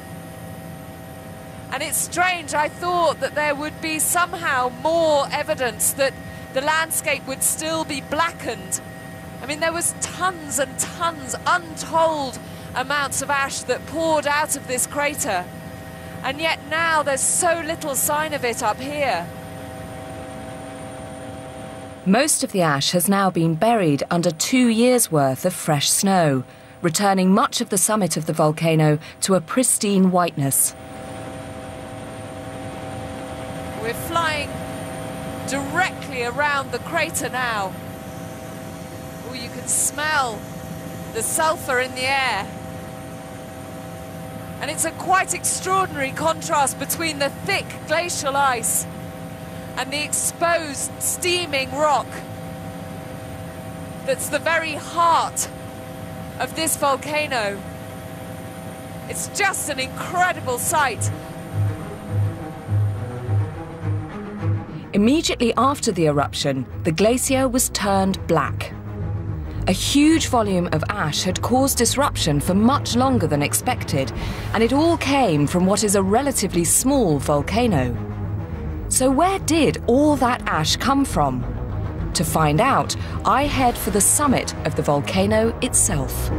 And it's strange, I thought that there would be somehow more evidence that the landscape would still be blackened. I mean, there was tons and tons, untold amounts of ash that poured out of this crater. And yet now there's so little sign of it up here. Most of the ash has now been buried under 2 years' worth of fresh snow, returning much of the summit of the volcano to a pristine whiteness. We're flying directly around the crater now. You can smell the sulfur in the air. And it's a quite extraordinary contrast between the thick glacial ice and the exposed, steaming rock that's the very heart of this volcano. It's just an incredible sight. Immediately after the eruption, the glacier was turned black. A huge volume of ash had caused disruption for much longer than expected, and it all came from what is a relatively small volcano. So where did all that ash come from? To find out, I head for the summit of the volcano itself.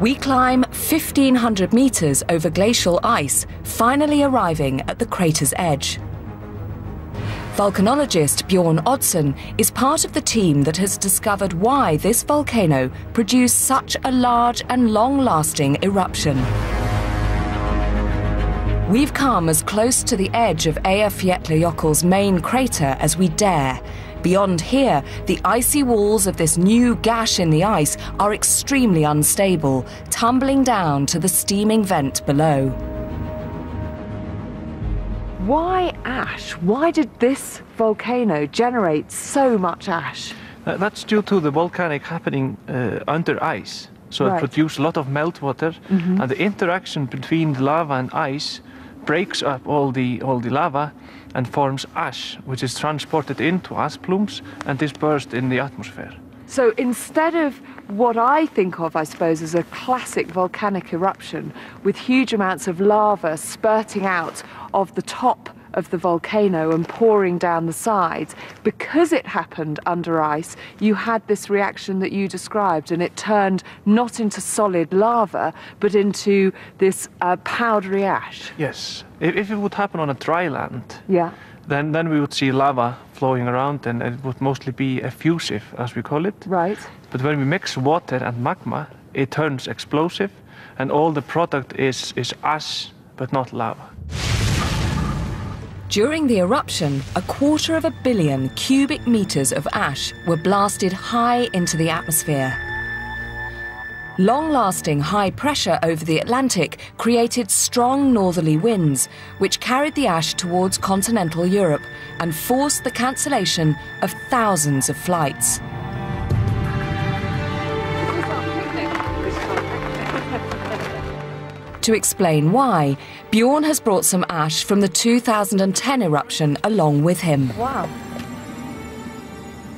We climb 1,500 meters over glacial ice, finally arriving at the crater's edge. Volcanologist Bjorn Oddson is part of the team that has discovered why this volcano produced such a large and long-lasting eruption. We've come as close to the edge of Eyjafjallajökull's main crater as we dare. Beyond here, the icy walls of this new gash in the ice are extremely unstable, tumbling down to the steaming vent below. Why ash? Why did this volcano generate so much ash? That's due to the volcanic happening under ice. So right. It produced a lot of meltwater, and the interaction between the lava and ice breaks up all the lava and forms ash, which is transported into ash plumes and dispersed in the atmosphere. So instead of what I think of, I suppose, as a classic volcanic eruption with huge amounts of lava spurting out of the top of the volcano and pouring down the sides, because it happened under ice, you had this reaction that you described, and it turned not into solid lava, but into this powdery ash. Yes. If it would happen on a dry land, then we would see lava flowing around, and it would mostly be effusive, as we call it. Right. But when we mix water and magma, it turns explosive, and all the product is ash, but not lava. During the eruption, 250 million cubic meters of ash were blasted high into the atmosphere. Long-lasting high pressure over the Atlantic created strong northerly winds, which carried the ash towards continental Europe and forced the cancellation of thousands of flights. To explain why, Bjorn has brought some ash from the 2010 eruption along with him. Wow.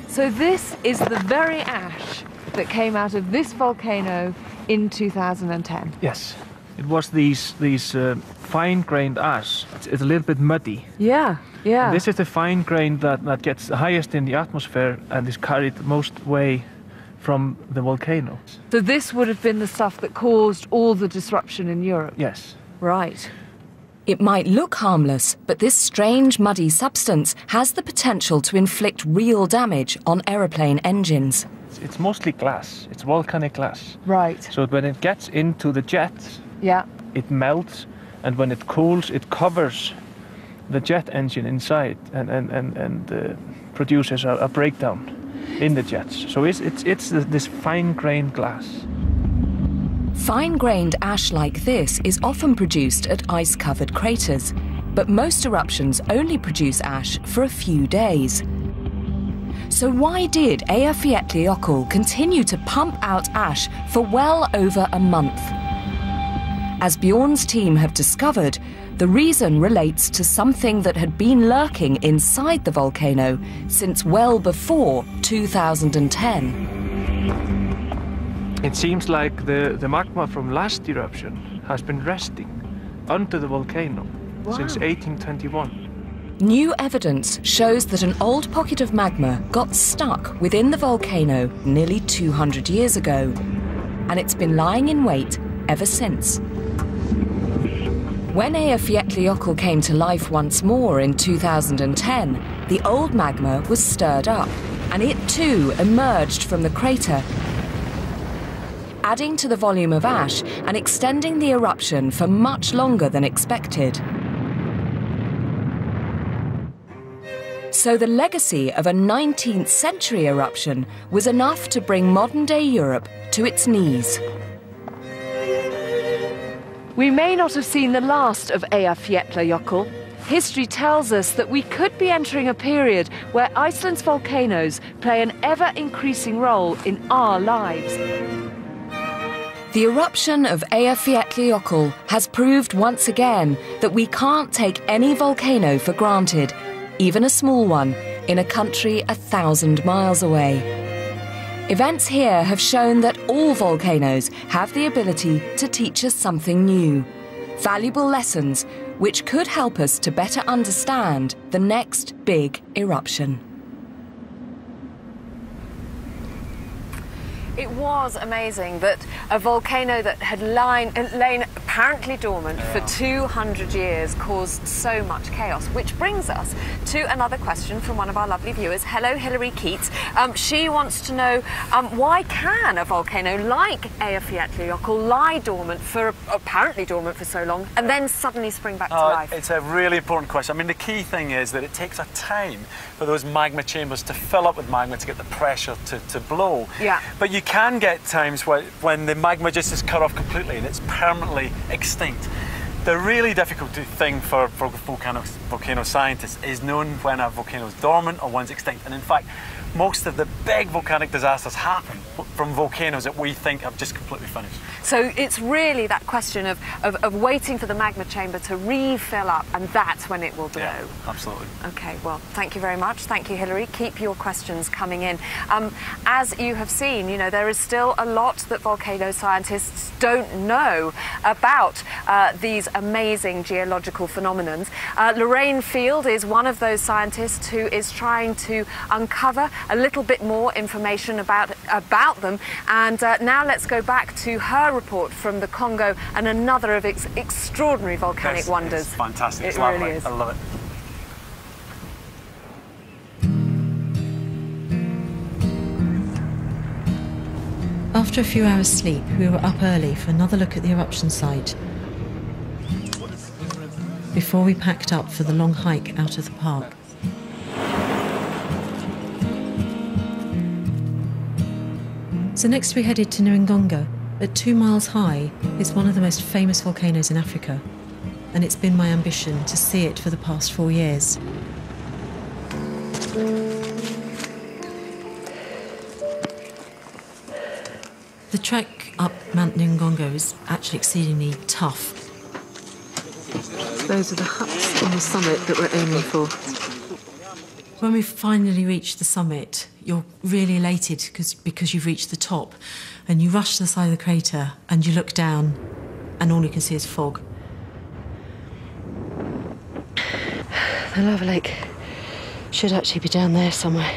So this is the very ash that came out of this volcano in 2010. Yes, it was these fine-grained ash. It's a little bit muddy. Yeah, yeah. And this is the fine grain that gets the highest in the atmosphere and is carried most way from the volcano. So this would have been the stuff that caused all the disruption in Europe? Yes. Right. It might look harmless, but this strange muddy substance has the potential to inflict real damage on aeroplane engines. It's mostly glass. It's volcanic glass. Right. So when it gets into the jet, yeah, it melts, and when it cools, it covers the jet engine inside and produces a breakdown in the jets. So it's this fine-grained glass. Fine-grained ash like this is often produced at ice-covered craters, but most eruptions only produce ash for a few days. So why did Eyjafjallajökull continue to pump out ash for well over a month? As Bjorn's team have discovered, the reason relates to something that had been lurking inside the volcano since well before 2010. It seems like the magma from last eruption has been resting under the volcano since 1821. New evidence shows that an old pocket of magma got stuck within the volcano nearly 200 years ago, and it's been lying in wait ever since. When Eyjafjallajökull came to life once more in 2010, the old magma was stirred up, and it too emerged from the crater, adding to the volume of ash and extending the eruption for much longer than expected. So the legacy of a 19th century eruption was enough to bring modern-day Europe to its knees. We may not have seen the last of Eyjafjallajökull. History tells us that we could be entering a period where Iceland's volcanoes play an ever-increasing role in our lives. The eruption of Eyjafjallajökull has proved once again that we can't take any volcano for granted, even a small one, in a country 1,000 miles away. Events here have shown that all volcanoes have the ability to teach us something new, valuable lessons which could help us to better understand the next big eruption. It was amazing that a volcano that had lain apparently dormant for 200 years caused so much chaos, which brings us to another question from one of our lovely viewers. Hello, Hilary Keats. She wants to know why can a volcano like Eyjafjallajökull lie dormant for, apparently dormant for so long, and then suddenly spring back to life? It's a really important question. I mean, the key thing is that it takes a time for those magma chambers to fill up with magma to get the pressure to blow. Yeah. But you can get times when the magma just is cut off completely and it's permanently extinct. The really difficult thing for volcano scientists is knowing when a volcano is dormant or one's extinct. And in fact, most of the big volcanic disasters happen from volcanoes that we think have just completely finished. So it's really that question of waiting for the magma chamber to refill up, and that's when it will blow. Yeah, absolutely. Okay, well, thank you very much. Thank you, Hilary. Keep your questions coming in. As you have seen, you know, there is still a lot that volcano scientists don't know about these amazing geological phenomenons. Lorraine Field is one of those scientists who is trying to uncover a little bit more information about them, and now let's go back to her report from the Congo and another of its extraordinary volcanic wonders. It's fantastic. It's lovely. Really is. I love it. After a few hours sleep, we were up early for another look at the eruption site before we packed up for the long hike out of the park. So next we headed to Nyiragongo. At 2 miles high, it's one of the most famous volcanoes in Africa, and it's been my ambition to see it for the past 4 years. The trek up Mount Nyiragongo is actually exceedingly tough. Those are the huts on the summit that we're aiming for. When we finally reach the summit, you're really elated because you've reached the top, and you rush to the side of the crater and you look down and all you can see is fog. The lava lake should actually be down there somewhere.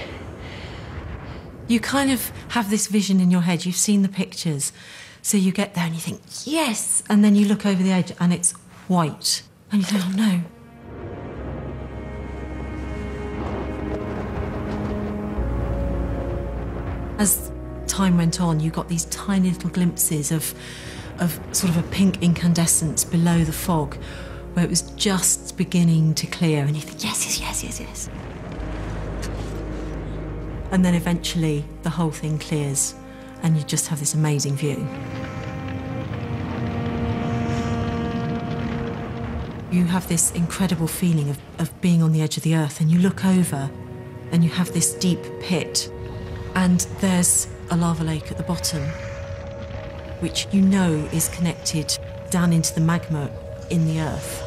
You kind of have this vision in your head, you've seen the pictures, so you get there and you think, yes, and then you look over the edge and it's white. And you think, oh no. As time went on, you got these tiny little glimpses of sort of a pink incandescence below the fog, where it was just beginning to clear, and you think, yes, yes, yes, yes, yes. And then eventually the whole thing clears, and you just have this amazing view. You have this incredible feeling of being on the edge of the earth, and you look over and you have this deep pit, and there's a lava lake at the bottom, which you know is connected down into the magma in the earth.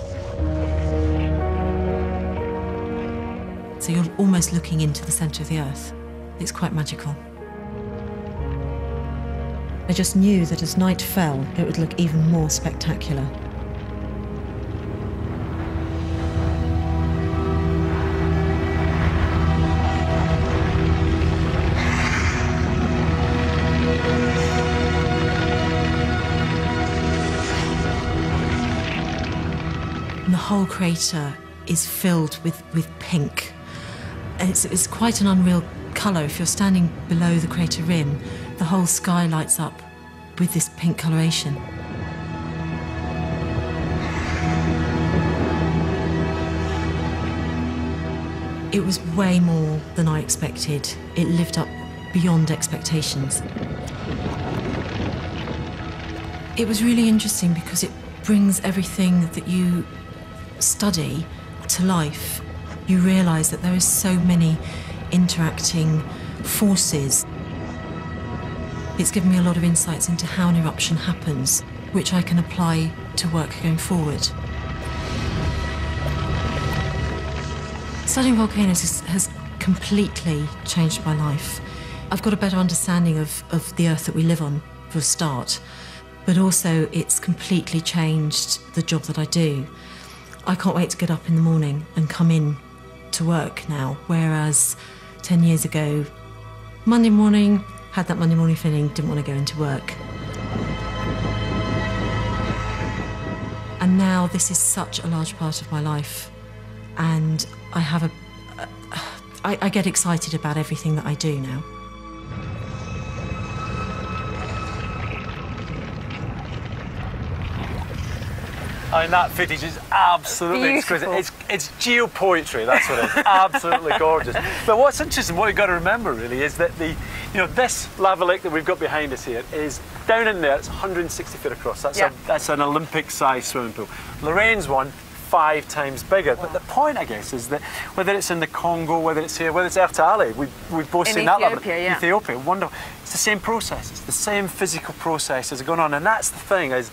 So you're almost looking into the centre of the earth. It's quite magical. I just knew that as night fell, it would look even more spectacular. The whole crater is filled with pink. It's quite an unreal colour. If you're standing below the crater rim, the whole sky lights up with this pink coloration. It was way more than I expected. It lived up beyond expectations. It was really interesting because it brings everything that you study to life. You realise that there is so many interacting forces. It's given me a lot of insights into how an eruption happens, which I can apply to work going forward. Studying volcanoes has completely changed my life. I've got a better understanding of the earth that we live on, for a start, but also it's completely changed the job that I do. I can't wait to get up in the morning and come in to work now, whereas 10 years ago, Monday morning, had that Monday morning feeling, didn't want to go into work. And now this is such a large part of my life, and I have I get excited about everything that I do now. I mean, that footage is absolutely exquisite. It's geopoetry, that's what it is. Absolutely gorgeous. But what's interesting, what you've got to remember really, is that this lava lake that we've got behind us here is down in there. It's 160 feet across. That's an Olympic-sized swimming pool. Lorraine's one, 5 times bigger. Wow. But the point, I guess, is that whether it's in the Congo, whether it's here, whether it's Ertale, we've both seen that lava lake. Yeah. Ethiopia, wonderful. It's the same process. It's the same physical processes going on, and that's the thing is.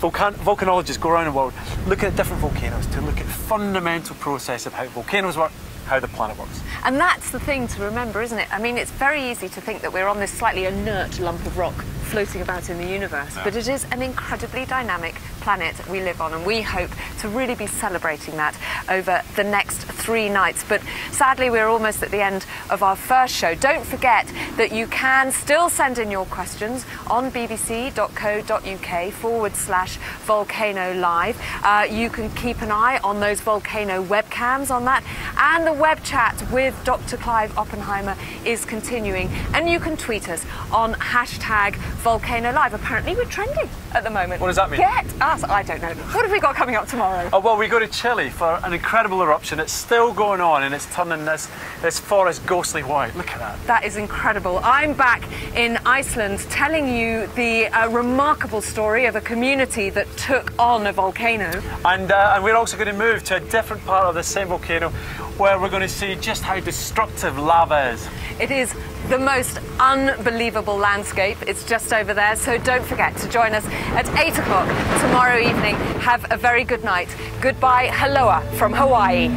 Volcanologists go around the world looking at different volcanoes to look at the fundamental process of how volcanoes work, how the planet works. And that's the thing to remember, isn't it? I mean, it's very easy to think that we're on this slightly inert lump of rock floating about in the universe, but it is an incredibly dynamic planet we live on, and we hope to really be celebrating that over the next 3 nights. But sadly, we're almost at the end of our first show. Don't forget that you can still send in your questions on bbc.co.uk/volcano live. You can keep an eye on those volcano webcams on that, and the web chat with Dr. Clive Oppenheimer is continuing, and you can tweet us on #VolcanoLive. Apparently we're trending at the moment. What does that mean? Get us, I don't know. What have we got coming up tomorrow? Oh, well, we go to Chile for an incredible eruption. It's still going on, and it's turning this forest ghostly white. Look at that. That is incredible. I'm back in Iceland telling you the remarkable story of a community that took on a volcano. And we're also going to move to a different part of the same volcano where we're going to see just how destructive lava is. It is the most unbelievable landscape. It's just over there, so don't forget to join us at 8 o'clock tomorrow evening. Have a very good night. Goodbye, aloha from Hawaii.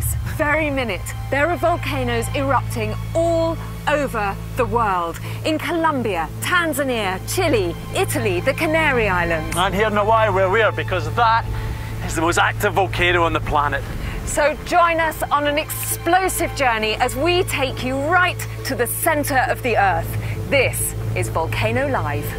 this very minute, there are volcanoes erupting all over the world. In Colombia, Tanzania, Chile, Italy, the Canary Islands. And here in Hawaii, where we are, because that is the most active volcano on the planet. So join us on an explosive journey as we take you right to the center of the Earth. This is Volcano Live.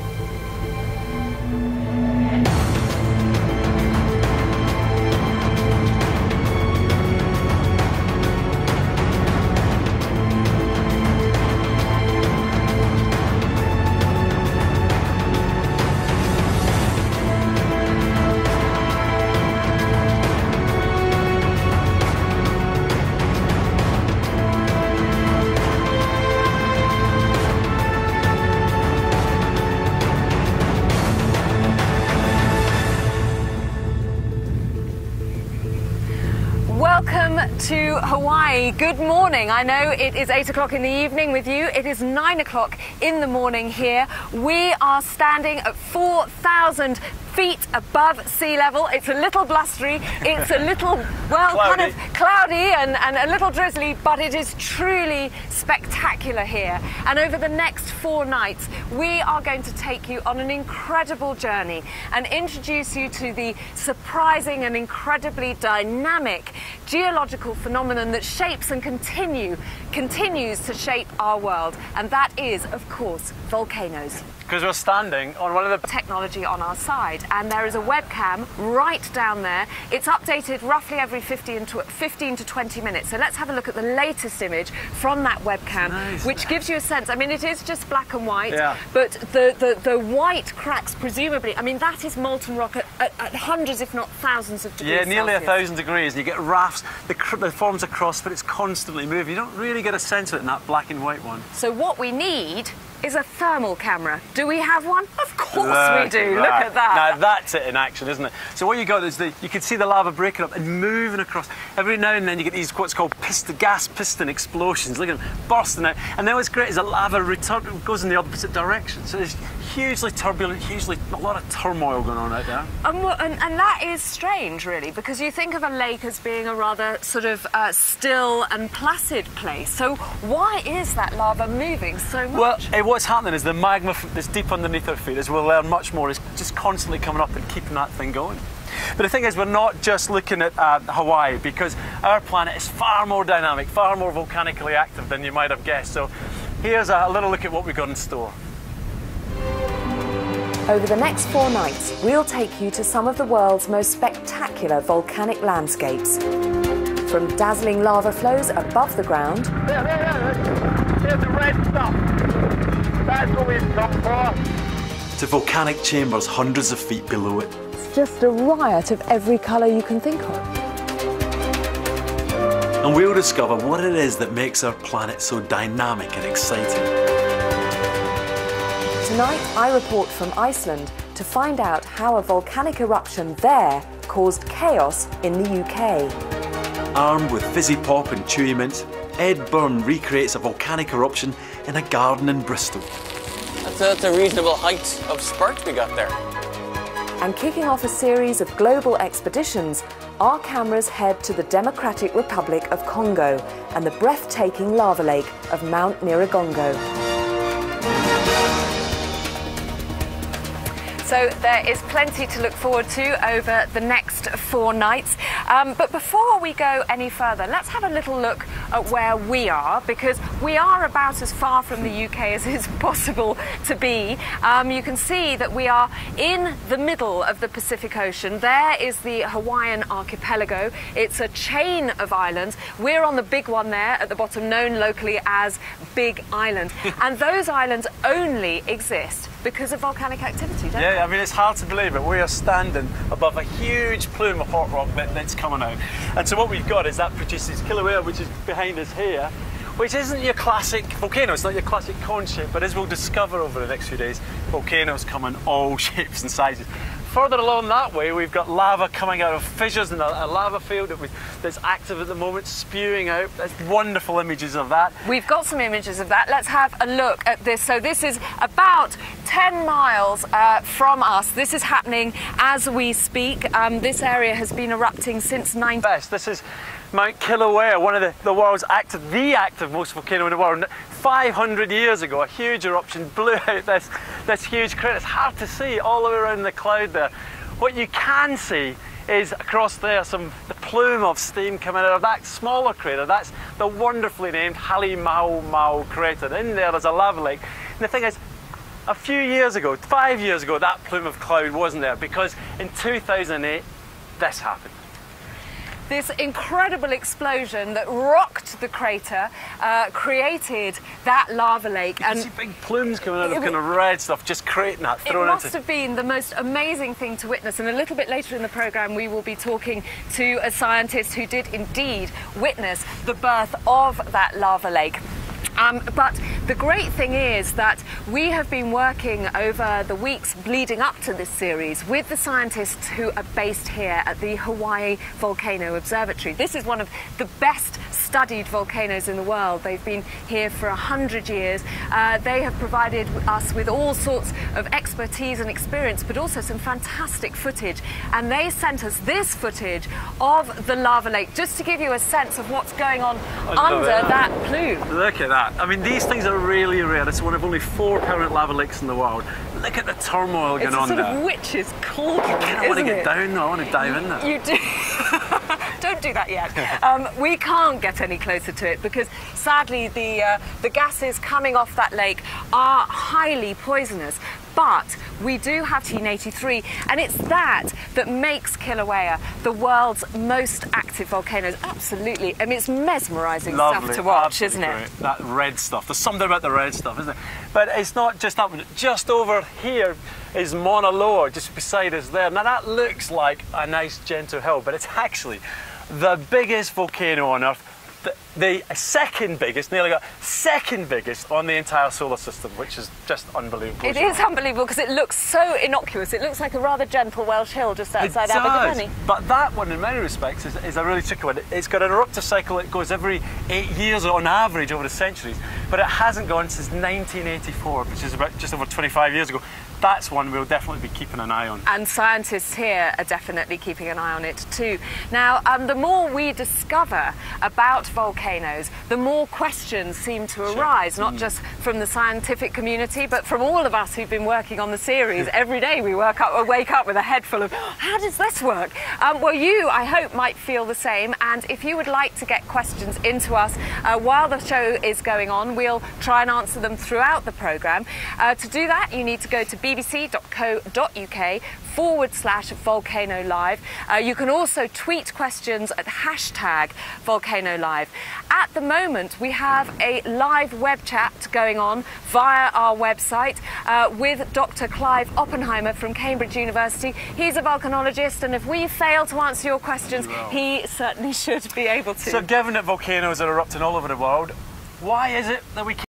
To Hawaii. Good morning. I know it is 8 o'clock in the evening with you. It is 9 o'clock in the morning here. We are standing at 4,000 feet above sea level. It's a little blustery. It's a little, well, kind of cloudy and a little drizzly, but it is truly spectacular here. And over the next 4 nights, we are going to take you on an incredible journey and introduce you to the surprising and incredibly dynamic geological phenomenon that shapes and continues to shape our world. And that is, of course, volcanoes. Because we're standing on one of the technology on our side, and there is a webcam right down there. It's updated roughly every 15 to 20 minutes. So let's have a look at the latest image from that webcam, which gives you a sense. I mean, it is just black and white, but the white cracks, presumably, I mean, that is molten rock at hundreds, if not thousands of degrees. Yeah, nearly 1,000 degrees. You get rafts, the forms across, but it's constantly moving. You don't really get a sense of it in that black and white one. So what we need is a thermal camera. Do we have one? Of course we do. Look at that. Now that's it in action, isn't it? So what you got is you can see the lava breaking up and moving across. Every now and then you get these what's called gas piston explosions. Look at them bursting out. And then what's great is the lava goes in the opposite direction. So there's hugely turbulent, a lot of turmoil going on out there. And that is strange, really, because you think of a lake as being a rather sort of still and placid place. So why is that lava moving so much? Well, what's happening is the magma that's deep underneath our feet, as we'll learn much more, is just constantly coming up and keeping that thing going. But the thing is, we're not just looking at Hawaii, because our planet is far more dynamic, far more volcanically active than you might have guessed. So here's a little look at what we've got in store. Over the next 4 nights, we'll take you to some of the world's most spectacular volcanic landscapes. From dazzling lava flows above the ground... There's the red stuff. That's what we've come for. To volcanic chambers hundreds of feet below it. It's just a riot of every colour you can think of. And we'll discover what it is that makes our planet so dynamic and exciting. Tonight, I report from Iceland to find out how a volcanic eruption there caused chaos in the UK. Armed with fizzy pop and chewy mint, Ed Byrne recreates a volcanic eruption in a garden in Bristol. That's a reasonable height of spark we got there. And kicking off a series of global expeditions, our cameras head to the Democratic Republic of Congo and the breathtaking lava lake of Mount Nyiragongo. So there is plenty to look forward to over the next 4 nights. But before we go any further, let's have a little look at where we are, because we are about as far from the UK as is possible to be. You can see that we are in the middle of the Pacific Ocean. There is the Hawaiian archipelago. It's a chain of islands. We're on the big one there at the bottom, known locally as Big Island. And those islands only exist because of volcanic activity, don't they? Yeah, I mean, it's hard to believe it. We are standing above a huge plume of hot rock that's coming out. And so what we've got is that produces Kilauea, which is behind us here, which isn't your classic volcano. It's not your classic cone shape, but as we'll discover over the next few days, volcanoes come in all shapes and sizes. Further along that way, we've got lava coming out of fissures in a lava field that's active at the moment, spewing out. There's wonderful images of that. We've got some images of that. Let's have a look at this. So this is about 10 miles from us. This is happening as we speak. This area has been erupting since 19... This is Mount Kilauea, one of the world's active most volcano in the world. 500 years ago, a huge eruption blew out this huge crater. It's hard to see all the way around the cloud there. What you can see is across there the plume of steam coming out of that smaller crater. That's the wonderfully named Halemaumau crater. In there, there's a lava lake. And the thing is, a few years ago, 5 years ago, that plume of cloud wasn't there because in 2008, this happened. This incredible explosion that rocked the crater created that lava lake. You can see big plumes coming out of kind of red stuff, just creating that, thrown into... It must have been the most amazing thing to witness, and a little bit later in the programme we will be talking to a scientist who did indeed witness the birth of that lava lake. But the great thing is that we have been working over the weeks leading up to this series with the scientists who are based here at the Hawaii Volcano Observatory. This is one of the best studied volcanoes in the world. They've been here for 100 years. They have provided us with all sorts of expertise and experience, but also some fantastic footage. And they sent us this footage of the lava lake, just to give you a sense of what's going on under that plume. Look at that. I mean, these things are really rare. It's one of only 4 permanent lava lakes in the world. Look at the turmoil going on there. It's sort of witch's cauldron, isn't it? I kind of want to get down there. I want to dive in there. You do. Don't do that yet. We can't get any closer to it because, sadly, the gases coming off that lake are highly poisonous. But we do have T83, and it's that makes Kilauea the world's most active volcano. Absolutely, I mean, it's mesmerising stuff to watch, isn't it? Great. That red stuff. There's something about the red stuff, isn't it? But it's not just that one. Just over here is Mauna Loa, just beside us there. Now that looks like a nice gentle hill, but it's actually the biggest volcano on Earth. The second biggest, nearly got second biggest on the entire solar system, which is just unbelievable. It is unbelievable because it looks so innocuous. It looks like a rather gentle Welsh hill just outside Abergavenny. But that one, in many respects, is a really tricky one. It's got an eruptive cycle that goes every 8 years on average over the centuries, but it hasn't gone since 1984, which is about just over 25 years ago. That's one we'll definitely be keeping an eye on. And scientists here are definitely keeping an eye on it too. Now, the more we discover about volcanoes, the more questions seem to arise, not just from the scientific community, but from all of us who've been working on the series. Every day we wake up with a head full of, how does this work? Well, you, I hope, might feel the same. And if you would like to get questions into us while the show is going on, we'll try and answer them throughout the programme. To do that, you need to go to bbc.co.uk/volcano live. You can also tweet questions at #volcano live. At the moment, we have a live web chat going on via our website with Dr. Clive Oppenheimer from Cambridge University. He's a volcanologist, and if we fail to answer your questions, he certainly should be able to. So, given that volcanoes are erupting all over the world, why is it that we can't